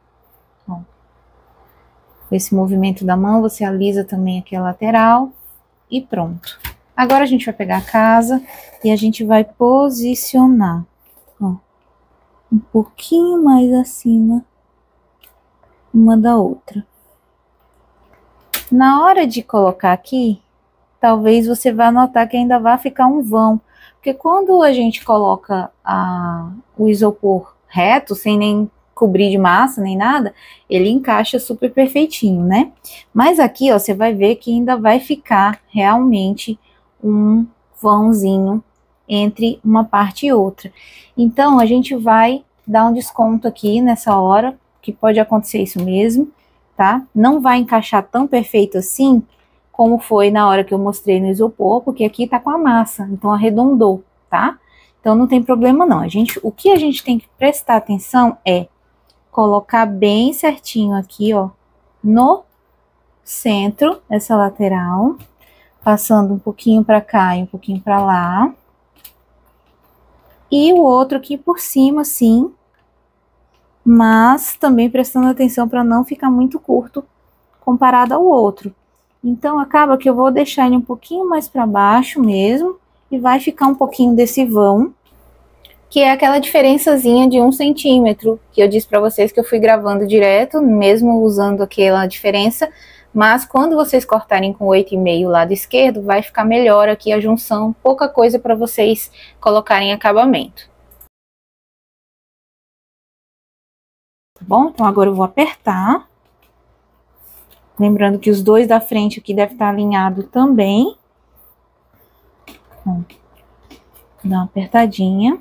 Ó. Com esse movimento da mão, você alisa também aqui a lateral e pronto. Agora a gente vai pegar a casa e a gente vai posicionar, ó, um pouquinho mais acima uma da outra. Na hora de colocar aqui, talvez você vá notar que ainda vai ficar um vão, porque quando a gente coloca o isopor reto, sem nem cobrir de massa nem nada, ele encaixa super perfeitinho, né? Mas aqui, ó, você vai ver que ainda vai ficar realmente um vãozinho entre uma parte e outra. Então a gente vai dar um desconto aqui nessa hora, que pode acontecer isso mesmo, tá? Não vai encaixar tão perfeito assim como foi na hora que eu mostrei no isopor, porque aqui tá com a massa, então arredondou, tá? Então não tem problema não. O que a gente tem que prestar atenção é colocar bem certinho aqui, ó, no centro, essa lateral, passando um pouquinho pra cá e um pouquinho pra lá. E o outro aqui por cima, assim, mas também prestando atenção pra não ficar muito curto comparado ao outro. Então, acaba que eu vou deixar ele um pouquinho mais para baixo mesmo, e vai ficar um pouquinho desse vão, que é aquela diferençazinha de 1 centímetro, que eu disse para vocês que eu fui gravando direto, mesmo usando aquela diferença, mas quando vocês cortarem com 8,5 o lado esquerdo, vai ficar melhor aqui a junção, pouca coisa para vocês colocarem acabamento. Tá bom? Então agora eu vou apertar. Lembrando que os dois da frente aqui devem estar alinhados também. Ó, dá uma apertadinha.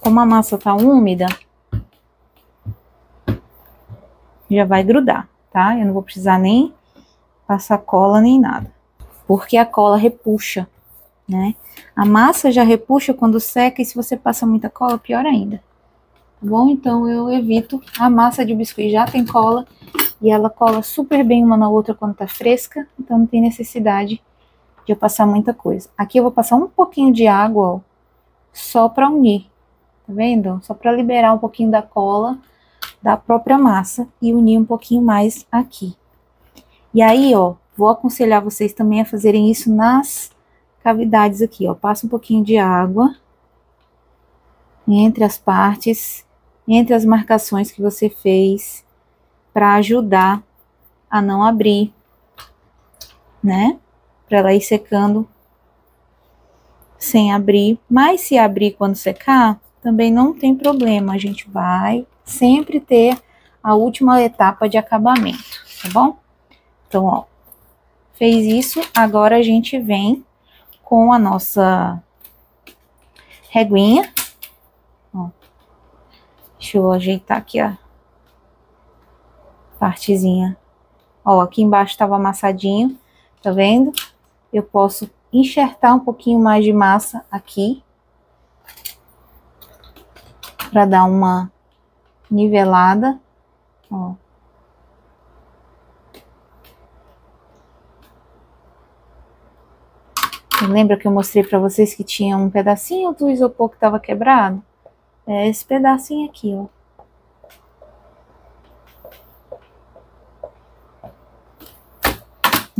Como a massa tá úmida, já vai grudar, tá? Eu não vou precisar nem passar cola nem nada, porque a cola repuxa, né? A massa já repuxa quando seca, e se você passa muita cola, pior ainda. Tá bom? Então eu evito. A massa de biscuit já tem cola. E ela cola super bem uma na outra quando tá fresca, então não tem necessidade de eu passar muita coisa. Aqui eu vou passar um pouquinho de água, ó, só pra unir, tá vendo? Só pra liberar um pouquinho da cola da própria massa e unir um pouquinho mais aqui. E aí, ó, vou aconselhar vocês também a fazerem isso nas cavidades aqui, ó. Passa um pouquinho de água entre as partes, entre as marcações que você fez, para ajudar a não abrir, né? Para ela ir secando sem abrir. Mas se abrir quando secar, também não tem problema. A gente vai sempre ter a última etapa de acabamento, tá bom? Então, ó, fez isso. Agora a gente vem com a nossa reguinha. Ó, deixa eu ajeitar aqui a partezinha. Ó, aqui embaixo tava amassadinho, tá vendo? Eu posso enxertar um pouquinho mais de massa aqui, pra dar uma nivelada, ó. Lembra que eu mostrei pra vocês que tinha um pedacinho do isopor que tava quebrado? É esse pedacinho aqui, ó.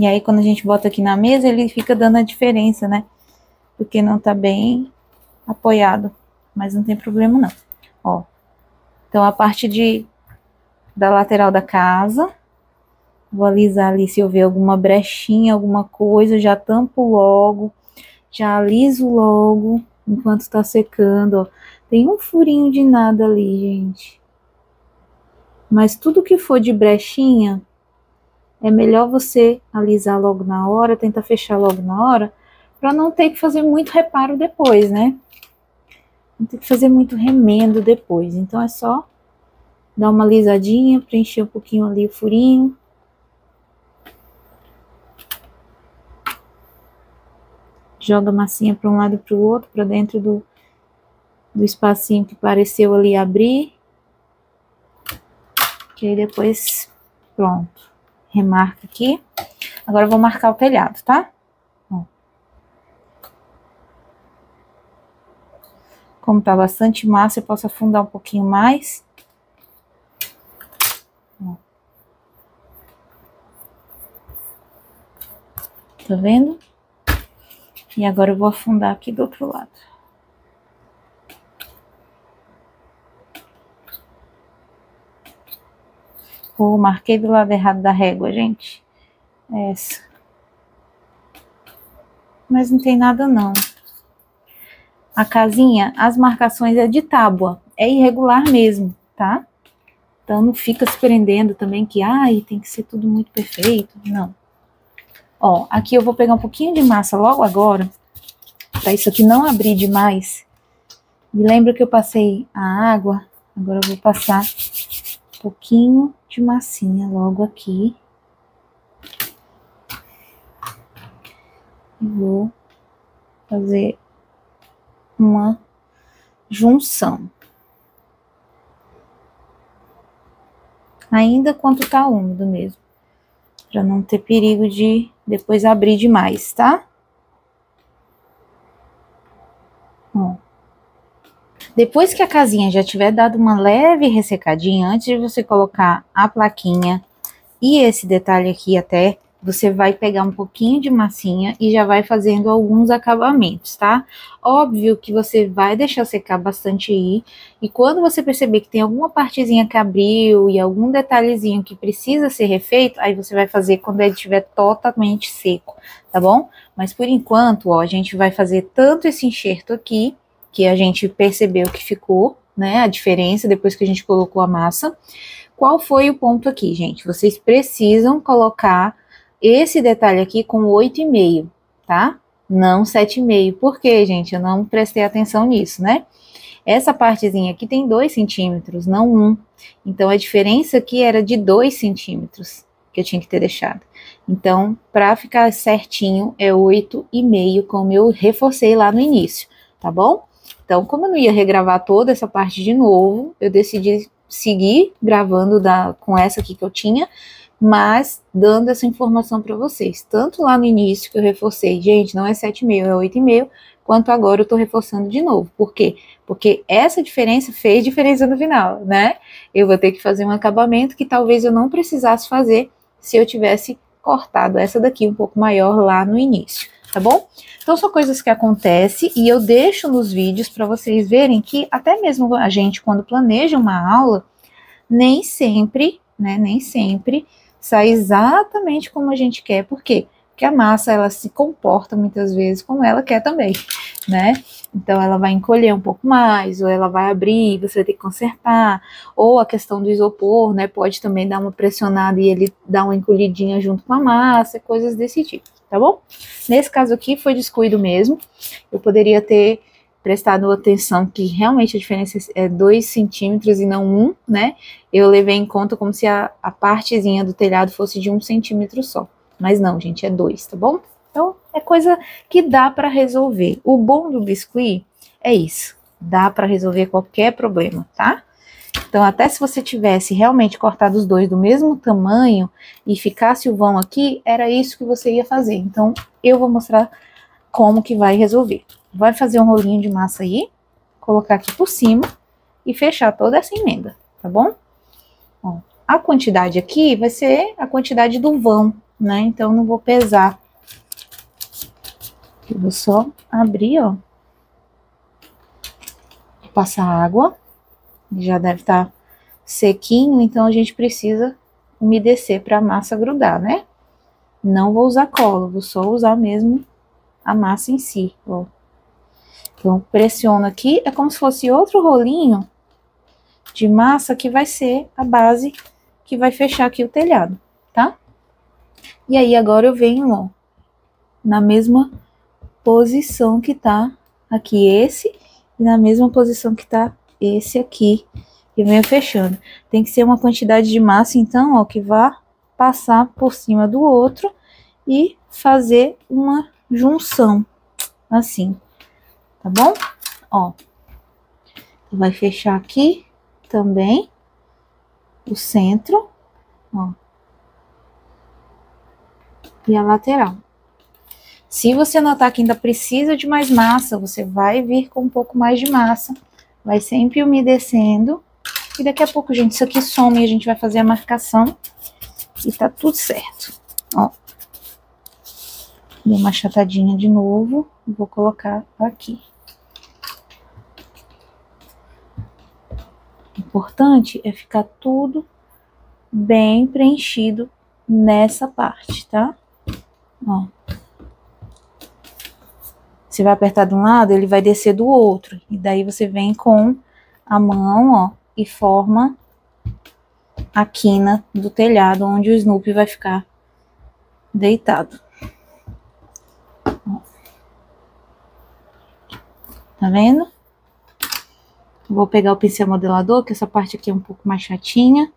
E aí, quando a gente bota aqui na mesa, ele fica dando a diferença, né? Porque não tá bem apoiado. Mas não tem problema, não. Ó. Então, a parte da lateral da casa. Vou alisar ali se eu ver alguma brechinha, alguma coisa. Eu já tampo logo. Já aliso logo, enquanto tá secando, ó. Tem um furinho de nada ali, gente. Mas tudo que for de brechinha... é melhor você alisar logo na hora, tentar fechar logo na hora, pra não ter que fazer muito reparo depois, né? Não ter que fazer muito remendo depois. Então é só dar uma alisadinha, preencher um pouquinho ali o furinho. Joga a massinha pra um lado e pro outro, pra dentro do espacinho que pareceu ali abrir. Que aí depois Pronto. Remarca aqui. Agora eu vou marcar o telhado, tá? Ó. Como tá bastante massa, eu posso afundar um pouquinho mais. Ó. Tá vendo? E agora eu vou afundar aqui do outro lado. Oh, marquei do lado errado da régua, gente. Essa. Mas não tem nada, não. A casinha, as marcações é de tábua. É irregular mesmo, tá? Então não fica se prendendo também que, ai, tem que ser tudo muito perfeito. Não. Ó, aqui eu vou pegar um pouquinho de massa logo agora, pra isso aqui não abrir demais. E lembra que eu passei a água? Agora eu vou passar um pouquinho de massinha logo aqui. E vou fazer uma junção. Ainda quando tá úmido mesmo. Pra não ter perigo de depois abrir demais, tá? Ó. Depois que a casinha já tiver dado uma leve ressecadinha, antes de você colocar a plaquinha e esse detalhe aqui até, você vai pegar um pouquinho de massinha e já vai fazendo alguns acabamentos, tá? Óbvio que você vai deixar secar bastante aí, e quando você perceber que tem alguma partezinha que abriu e algum detalhezinho que precisa ser refeito, aí você vai fazer quando ele estiver totalmente seco, tá bom? Mas por enquanto, ó, a gente vai fazer tanto esse enxerto aqui, que a gente percebeu que ficou, né, a diferença depois que a gente colocou a massa. Qual foi o ponto aqui, gente? Vocês precisam colocar esse detalhe aqui com 8,5, tá? Não 7,5. Por quê, gente? Eu não prestei atenção nisso, né? Essa partezinha aqui tem 2 centímetros, não 1. Então, a diferença aqui era de 2 centímetros que eu tinha que ter deixado. Então, para ficar certinho, é 8,5, como eu reforcei lá no início, tá bom? Então, como eu não ia regravar toda essa parte de novo, eu decidi seguir gravando com essa aqui que eu tinha, mas dando essa informação para vocês. Tanto lá no início que eu reforcei, gente, não é 7,5, é 8,5, quanto agora eu tô reforçando de novo. Por quê? Porque essa diferença fez diferença no final, né? Eu vou ter que fazer um acabamento que talvez eu não precisasse fazer se eu tivesse cortado essa daqui um pouco maior lá no início, tá bom? Então são coisas que acontecem e eu deixo nos vídeos para vocês verem que até mesmo a gente, quando planeja uma aula, nem sempre, né, nem sempre sai exatamente como a gente quer. Por quê? Porque a massa, ela se comporta muitas vezes como ela quer também, né? Então ela vai encolher um pouco mais, ou ela vai abrir, você tem que consertar, ou a questão do isopor, né, pode também dar uma pressionada e ele dá uma encolhidinha junto com a massa, coisas desse tipo. Tá bom? Nesse caso aqui foi descuido mesmo. Eu poderia ter prestado atenção que realmente a diferença é 2 centímetros e não 1, né? Eu levei em conta como se a partezinha do telhado fosse de 1 centímetro só. Mas não, gente, é 2, tá bom? Então, é coisa que dá pra resolver. O bom do biscuit é isso. Dá pra resolver qualquer problema, tá? Então, até se você tivesse realmente cortado os dois do mesmo tamanho e ficasse o vão aqui, era isso que você ia fazer. Então, eu vou mostrar como que vai resolver. Vai fazer um rolinho de massa aí, colocar aqui por cima e fechar toda essa emenda, tá bom? Ó, a quantidade aqui vai ser a quantidade do vão, né? Então, não vou pesar. Eu vou só abrir, ó. Vou passar água. Já deve estar sequinho, então a gente precisa umedecer para a massa grudar, né? Não vou usar cola, vou só usar mesmo a massa em si, ó. Então, pressiono aqui, é como se fosse outro rolinho de massa que vai ser a base que vai fechar aqui o telhado, tá? E aí, agora eu venho, ó, na mesma posição que tá aqui esse, e na mesma posição que tá esse aqui, eu venho fechando. Tem que ser uma quantidade de massa, então, ó, que vá passar por cima do outro e fazer uma junção, assim, tá bom? Ó, vai fechar aqui também o centro, ó, e a lateral. Se você notar que ainda precisa de mais massa, você vai vir com um pouco mais de massa, vai sempre umedecendo. E daqui a pouco, gente, isso aqui some e a gente vai fazer a marcação e tá tudo certo. Ó, dei uma achatadinha de novo, vou colocar aqui. O importante é ficar tudo bem preenchido nessa parte, tá? Ó. Você vai apertar de um lado, ele vai descer do outro. E daí você vem com a mão, ó, e forma a quina do telhado, onde o Snoopy vai ficar deitado. Ó. Tá vendo? Vou pegar o pincel modelador, que essa parte aqui é um pouco mais chatinha.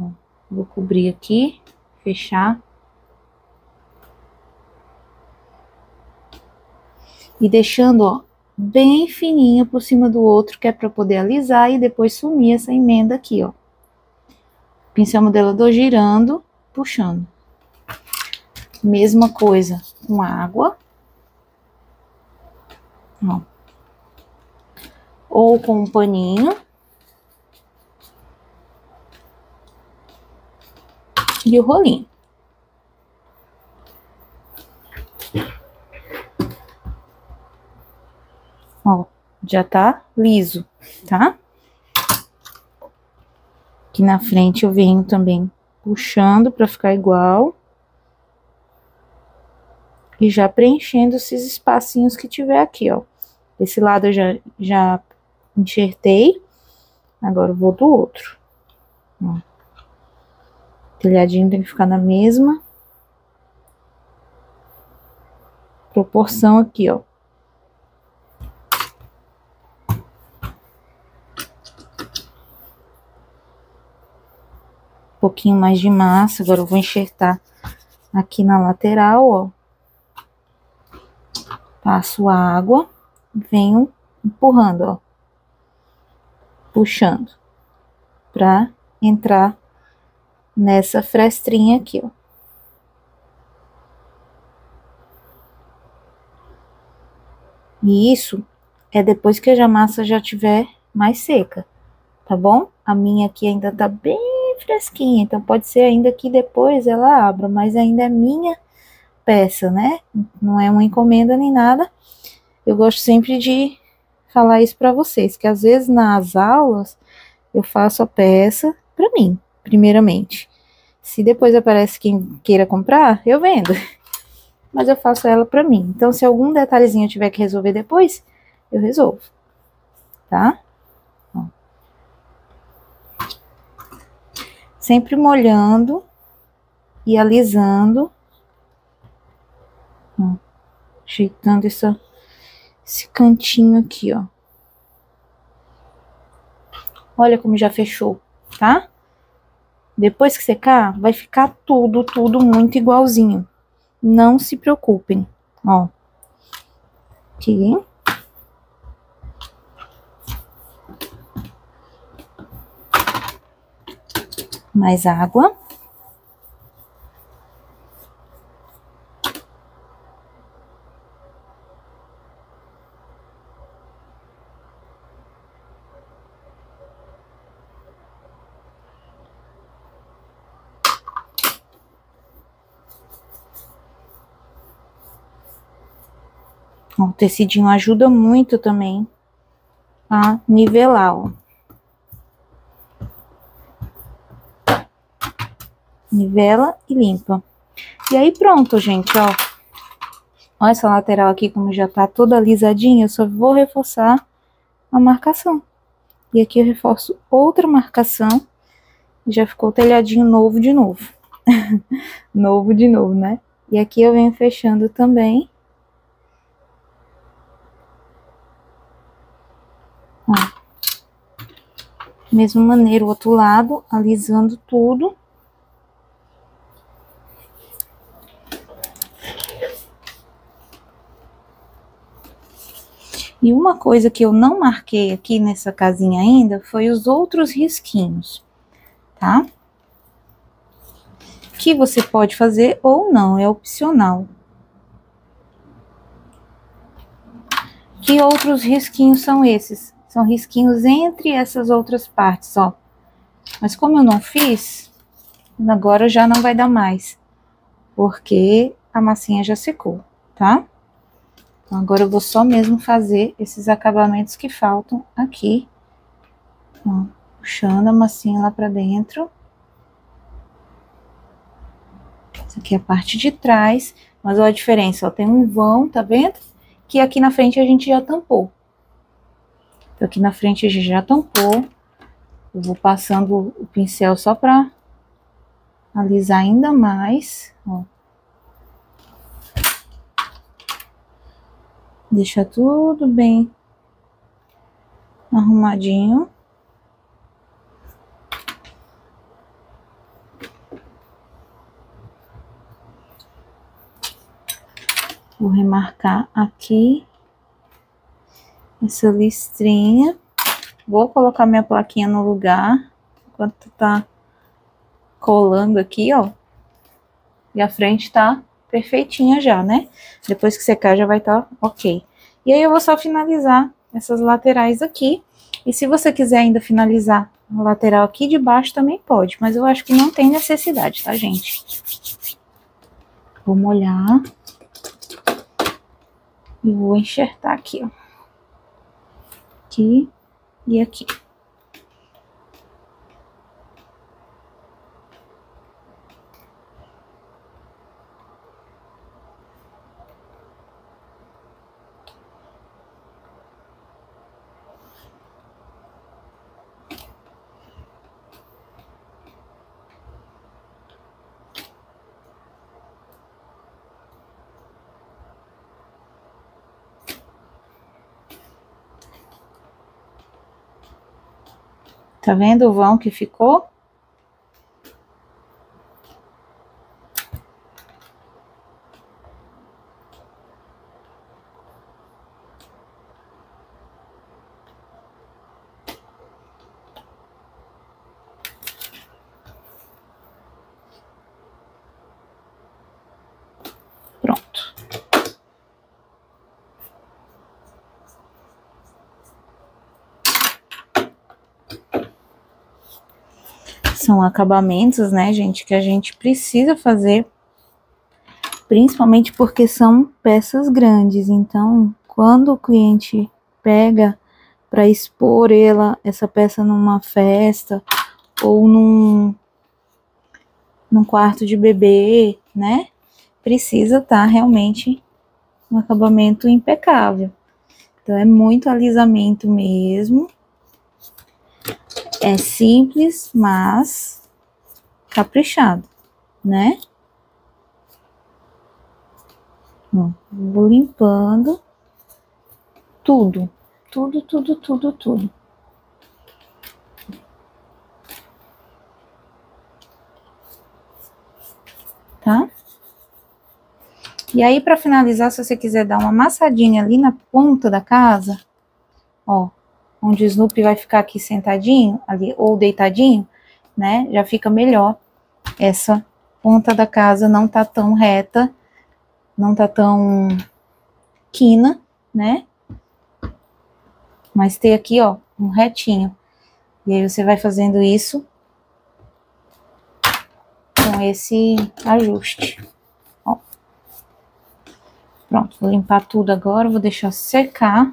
Ó, vou cobrir aqui, fechar. E deixando, ó, bem fininho por cima do outro, que é para poder alisar e depois sumir essa emenda aqui, ó. Pincel modelador girando, puxando. Mesma coisa com água. Ó. Ou com um paninho. E o rolinho. Ó, já tá liso, tá? Aqui na frente eu venho também puxando pra ficar igual. E já preenchendo esses espacinhos que tiver aqui, ó. Esse lado eu já enxertei. Agora eu vou do outro. Ó. O telhadinho tem que ficar na mesma proporção aqui, ó. Um pouquinho mais de massa, agora eu vou enxertar aqui na lateral, ó. Passo a água, venho empurrando, ó. Puxando. Pra entrar nessa frestrinha aqui, ó. E isso é depois que a massa já tiver mais seca, tá bom? A minha aqui ainda tá bem fresquinha, então pode ser ainda que depois ela abra, mas ainda é minha peça, né? Não é uma encomenda nem nada. Eu gosto sempre de falar isso pra vocês, que às vezes nas aulas eu faço a peça pra mim, primeiramente. Se depois aparece quem queira comprar, eu vendo, mas eu faço ela pra mim. Então se algum detalhezinho eu tiver que resolver depois, eu resolvo, tá? Sempre molhando e alisando, ó, ajeitando esse cantinho aqui, ó. Olha como já fechou, tá? Depois que secar, vai ficar tudo muito igualzinho. Não se preocupem, ó. Aqui. Mais água. O tecidinho ajuda muito também a nivelar, ó. Nivela e limpa. E aí pronto, gente, ó. Olha essa lateral aqui como já tá toda alisadinha, eu só vou reforçar a marcação. E aqui eu reforço outra marcação e já ficou o telhadinho novo de novo. Novo de novo, né? E aqui eu venho fechando também. Ó. Mesma maneira o outro lado, alisando tudo. E uma coisa que eu não marquei aqui nessa casinha ainda foi os outros risquinhos, tá? que você pode fazer ou não, é opcional. Que outros risquinhos são esses? São risquinhos entre essas outras partes, ó. Mas como eu não fiz, agora já não vai dar mais, porque a massinha já secou, tá? Então agora eu vou só mesmo fazer esses acabamentos que faltam aqui. Ó, puxando a massinha lá pra dentro. Essa aqui é a parte de trás, mas olha a diferença, ó, tem um vão, tá vendo? Que aqui na frente a gente já tampou. Então aqui na frente a gente já tampou. Eu vou passando o pincel só pra alisar ainda mais, ó. Deixa tudo bem arrumadinho. Vou remarcar aqui essa listrinha. Vou colocar minha plaquinha no lugar, enquanto tá colando aqui, ó. E a frente tá perfeitinha já, né? Depois que secar já vai tá ok. E aí eu vou só finalizar essas laterais aqui. E se você quiser ainda finalizar a lateral aqui de baixo também pode. Mas eu acho que não tem necessidade, tá, gente? Vou molhar. E vou enxertar aqui, ó. Aqui e aqui. Tá vendo o vão que ficou? Pronto. São acabamentos, né, gente, que a gente precisa fazer, principalmente porque são peças grandes. Então, quando o cliente pega para expor essa peça numa festa ou num quarto de bebê, né, precisa estar realmente um acabamento impecável. Então, é muito alisamento mesmo. É simples, mas caprichado, né? Bom, vou limpando tudo, tudo, tudo, tudo, tudo. Tá? E aí, pra finalizar, se você quiser dar uma amassadinha ali na ponta da casa, ó. Onde o Snoopy vai ficar aqui sentadinho, ali, ou deitadinho, né? Já fica melhor. Essa ponta da casa não tá tão reta, não tá tão quina, né? Mas tem aqui, ó, um retinho. E aí você vai fazendo isso com esse ajuste. Ó. Pronto, vou limpar tudo agora, vou deixar secar.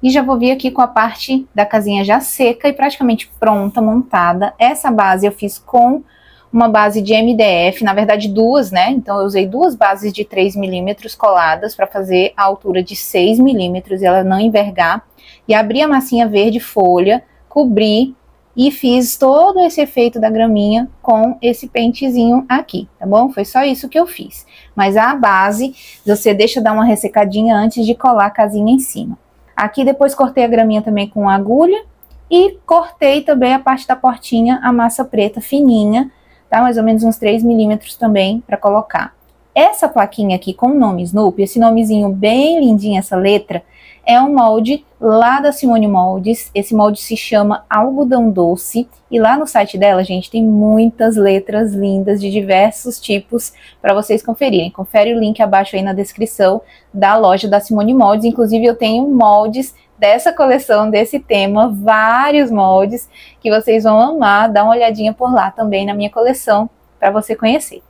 E já vou vir aqui com a parte da casinha já seca e praticamente pronta, montada. Essa base eu fiz com uma base de MDF, na verdade duas, né? Então eu usei duas bases de 3 mm coladas para fazer a altura de 6 mm e ela não envergar. E abri a massinha verde folha, cobri e fiz todo esse efeito da graminha com esse pentezinho aqui, tá bom? Foi só isso que eu fiz. Mas a base, você deixa dar uma ressecadinha antes de colar a casinha em cima. Aqui depois cortei a graminha também com a agulha e cortei também a parte da portinha, a massa preta fininha, tá? Mais ou menos uns 3 mm também para colocar. Essa plaquinha aqui com o nome Snoopy, esse nomezinho bem lindinho, essa letra, é um molde lá da Simone Moldes. Esse molde se chama Algodão Doce. E lá no site dela, gente, tem muitas letras lindas de diversos tipos para vocês conferirem. Confere o link abaixo aí na descrição da loja da Simone Moldes. Inclusive, eu tenho moldes dessa coleção, desse tema, vários moldes que vocês vão amar. Dá uma olhadinha por lá também na minha coleção para você conhecer.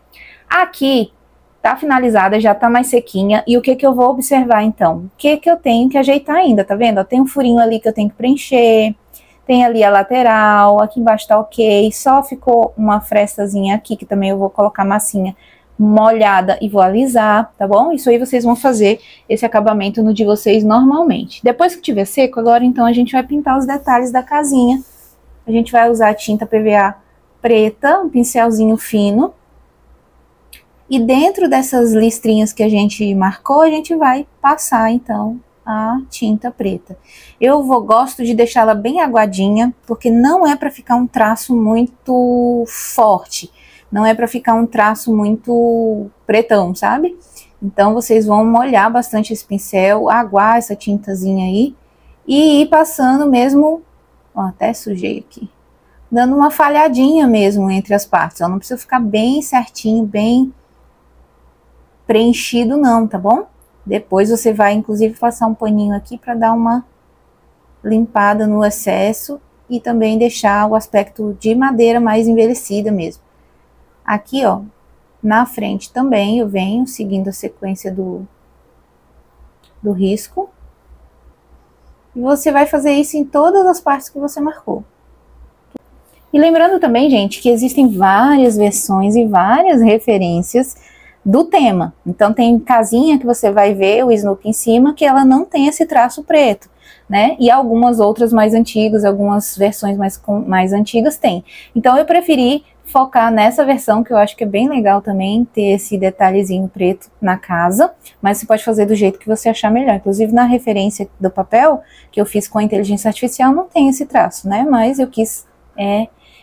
Aqui tá finalizada, já tá mais sequinha, e o que que eu vou observar então? O que que eu tenho que ajeitar ainda, tá vendo? Ó, tem um furinho ali que eu tenho que preencher, tem ali a lateral, aqui embaixo tá ok, só ficou uma frestazinha aqui, que também eu vou colocar massinha molhada e vou alisar, tá bom? Isso aí vocês vão fazer esse acabamento no de vocês normalmente. Depois que tiver seco, agora então a gente vai pintar os detalhes da casinha. A gente vai usar a tinta PVA preta, um pincelzinho fino. E dentro dessas listrinhas que a gente marcou, a gente vai passar, então, a tinta preta. Eu gosto de deixá-la bem aguadinha, porque não é para ficar um traço muito forte. Não é para ficar um traço muito pretão, sabe? Então, vocês vão molhar bastante esse pincel, aguar essa tintazinha aí. E ir passando mesmo... Ó, até sujei aqui. Dando uma falhadinha mesmo entre as partes. Ó, não precisa ficar bem certinho, bem... preenchido não, tá bom? Depois você vai, inclusive, passar um paninho aqui para dar uma limpada no excesso e também deixar o aspecto de madeira mais envelhecida mesmo. Aqui, ó, na frente também eu venho seguindo a sequência do risco. E você vai fazer isso em todas as partes que você marcou. E lembrando também, gente, que existem várias versões e várias referências do tema. Então tem casinha que você vai ver o Snoopy em cima, que ela não tem esse traço preto, né? E algumas outras mais antigas, algumas versões mais antigas tem. Então eu preferi focar nessa versão, que eu acho que é bem legal também ter esse detalhezinho preto na casa, mas você pode fazer do jeito que você achar melhor. Inclusive na referência do papel, que eu fiz com a inteligência artificial, não tem esse traço, né? Mas eu quis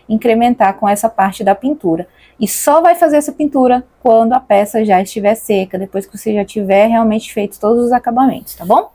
incrementar com essa parte da pintura. E só vai fazer essa pintura quando a peça já estiver seca, depois que você já tiver realmente feito todos os acabamentos, tá bom?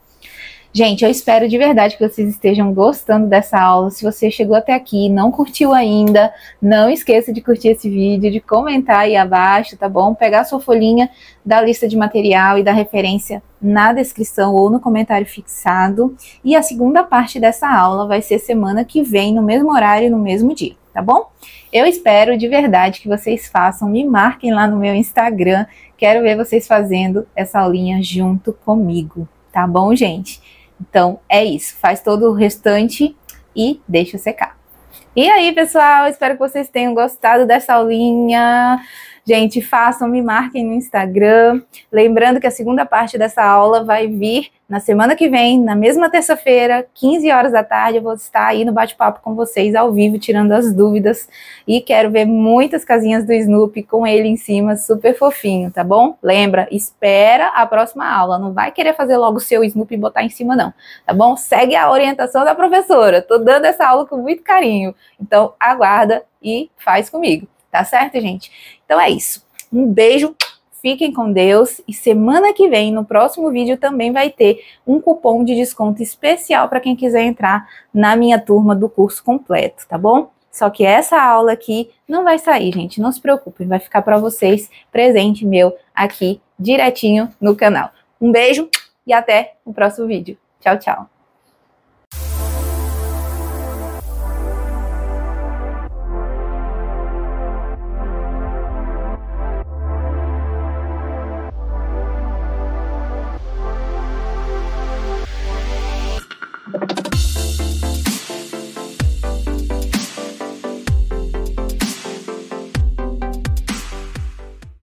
Gente, eu espero de verdade que vocês estejam gostando dessa aula. Se você chegou até aqui e não curtiu ainda, não esqueça de curtir esse vídeo, de comentar aí abaixo, tá bom? Pegar a sua folhinha da lista de material e da referência na descrição ou no comentário fixado. E a segunda parte dessa aula vai ser semana que vem, no mesmo horário, no mesmo dia, tá bom? Eu espero de verdade que vocês façam, me marquem lá no meu Instagram. Quero ver vocês fazendo essa aulinha junto comigo, tá bom, gente? Então, é isso. Faz todo o restante e deixa secar. E aí, pessoal? Espero que vocês tenham gostado dessa aulinha. Gente, façam, me marquem no Instagram. Lembrando que a segunda parte dessa aula vai vir na semana que vem, na mesma terça-feira, 15 horas da tarde. Eu vou estar aí no bate-papo com vocês, ao vivo, tirando as dúvidas. E quero ver muitas casinhas do Snoopy com ele em cima, super fofinho, tá bom? Lembra, espera a próxima aula. Não vai querer fazer logo o seu Snoopy e botar em cima, não, tá bom? Segue a orientação da professora. Tô dando essa aula com muito carinho. Então, aguarda e faz comigo. Tá certo, gente? Então é isso. Um beijo, fiquem com Deus. E semana que vem, no próximo vídeo, também vai ter um cupom de desconto especial para quem quiser entrar na minha turma do curso completo, tá bom? Só que essa aula aqui não vai sair, gente. Não se preocupem, vai ficar para vocês presente meu aqui direitinho no canal. Um beijo e até o próximo vídeo. Tchau, tchau.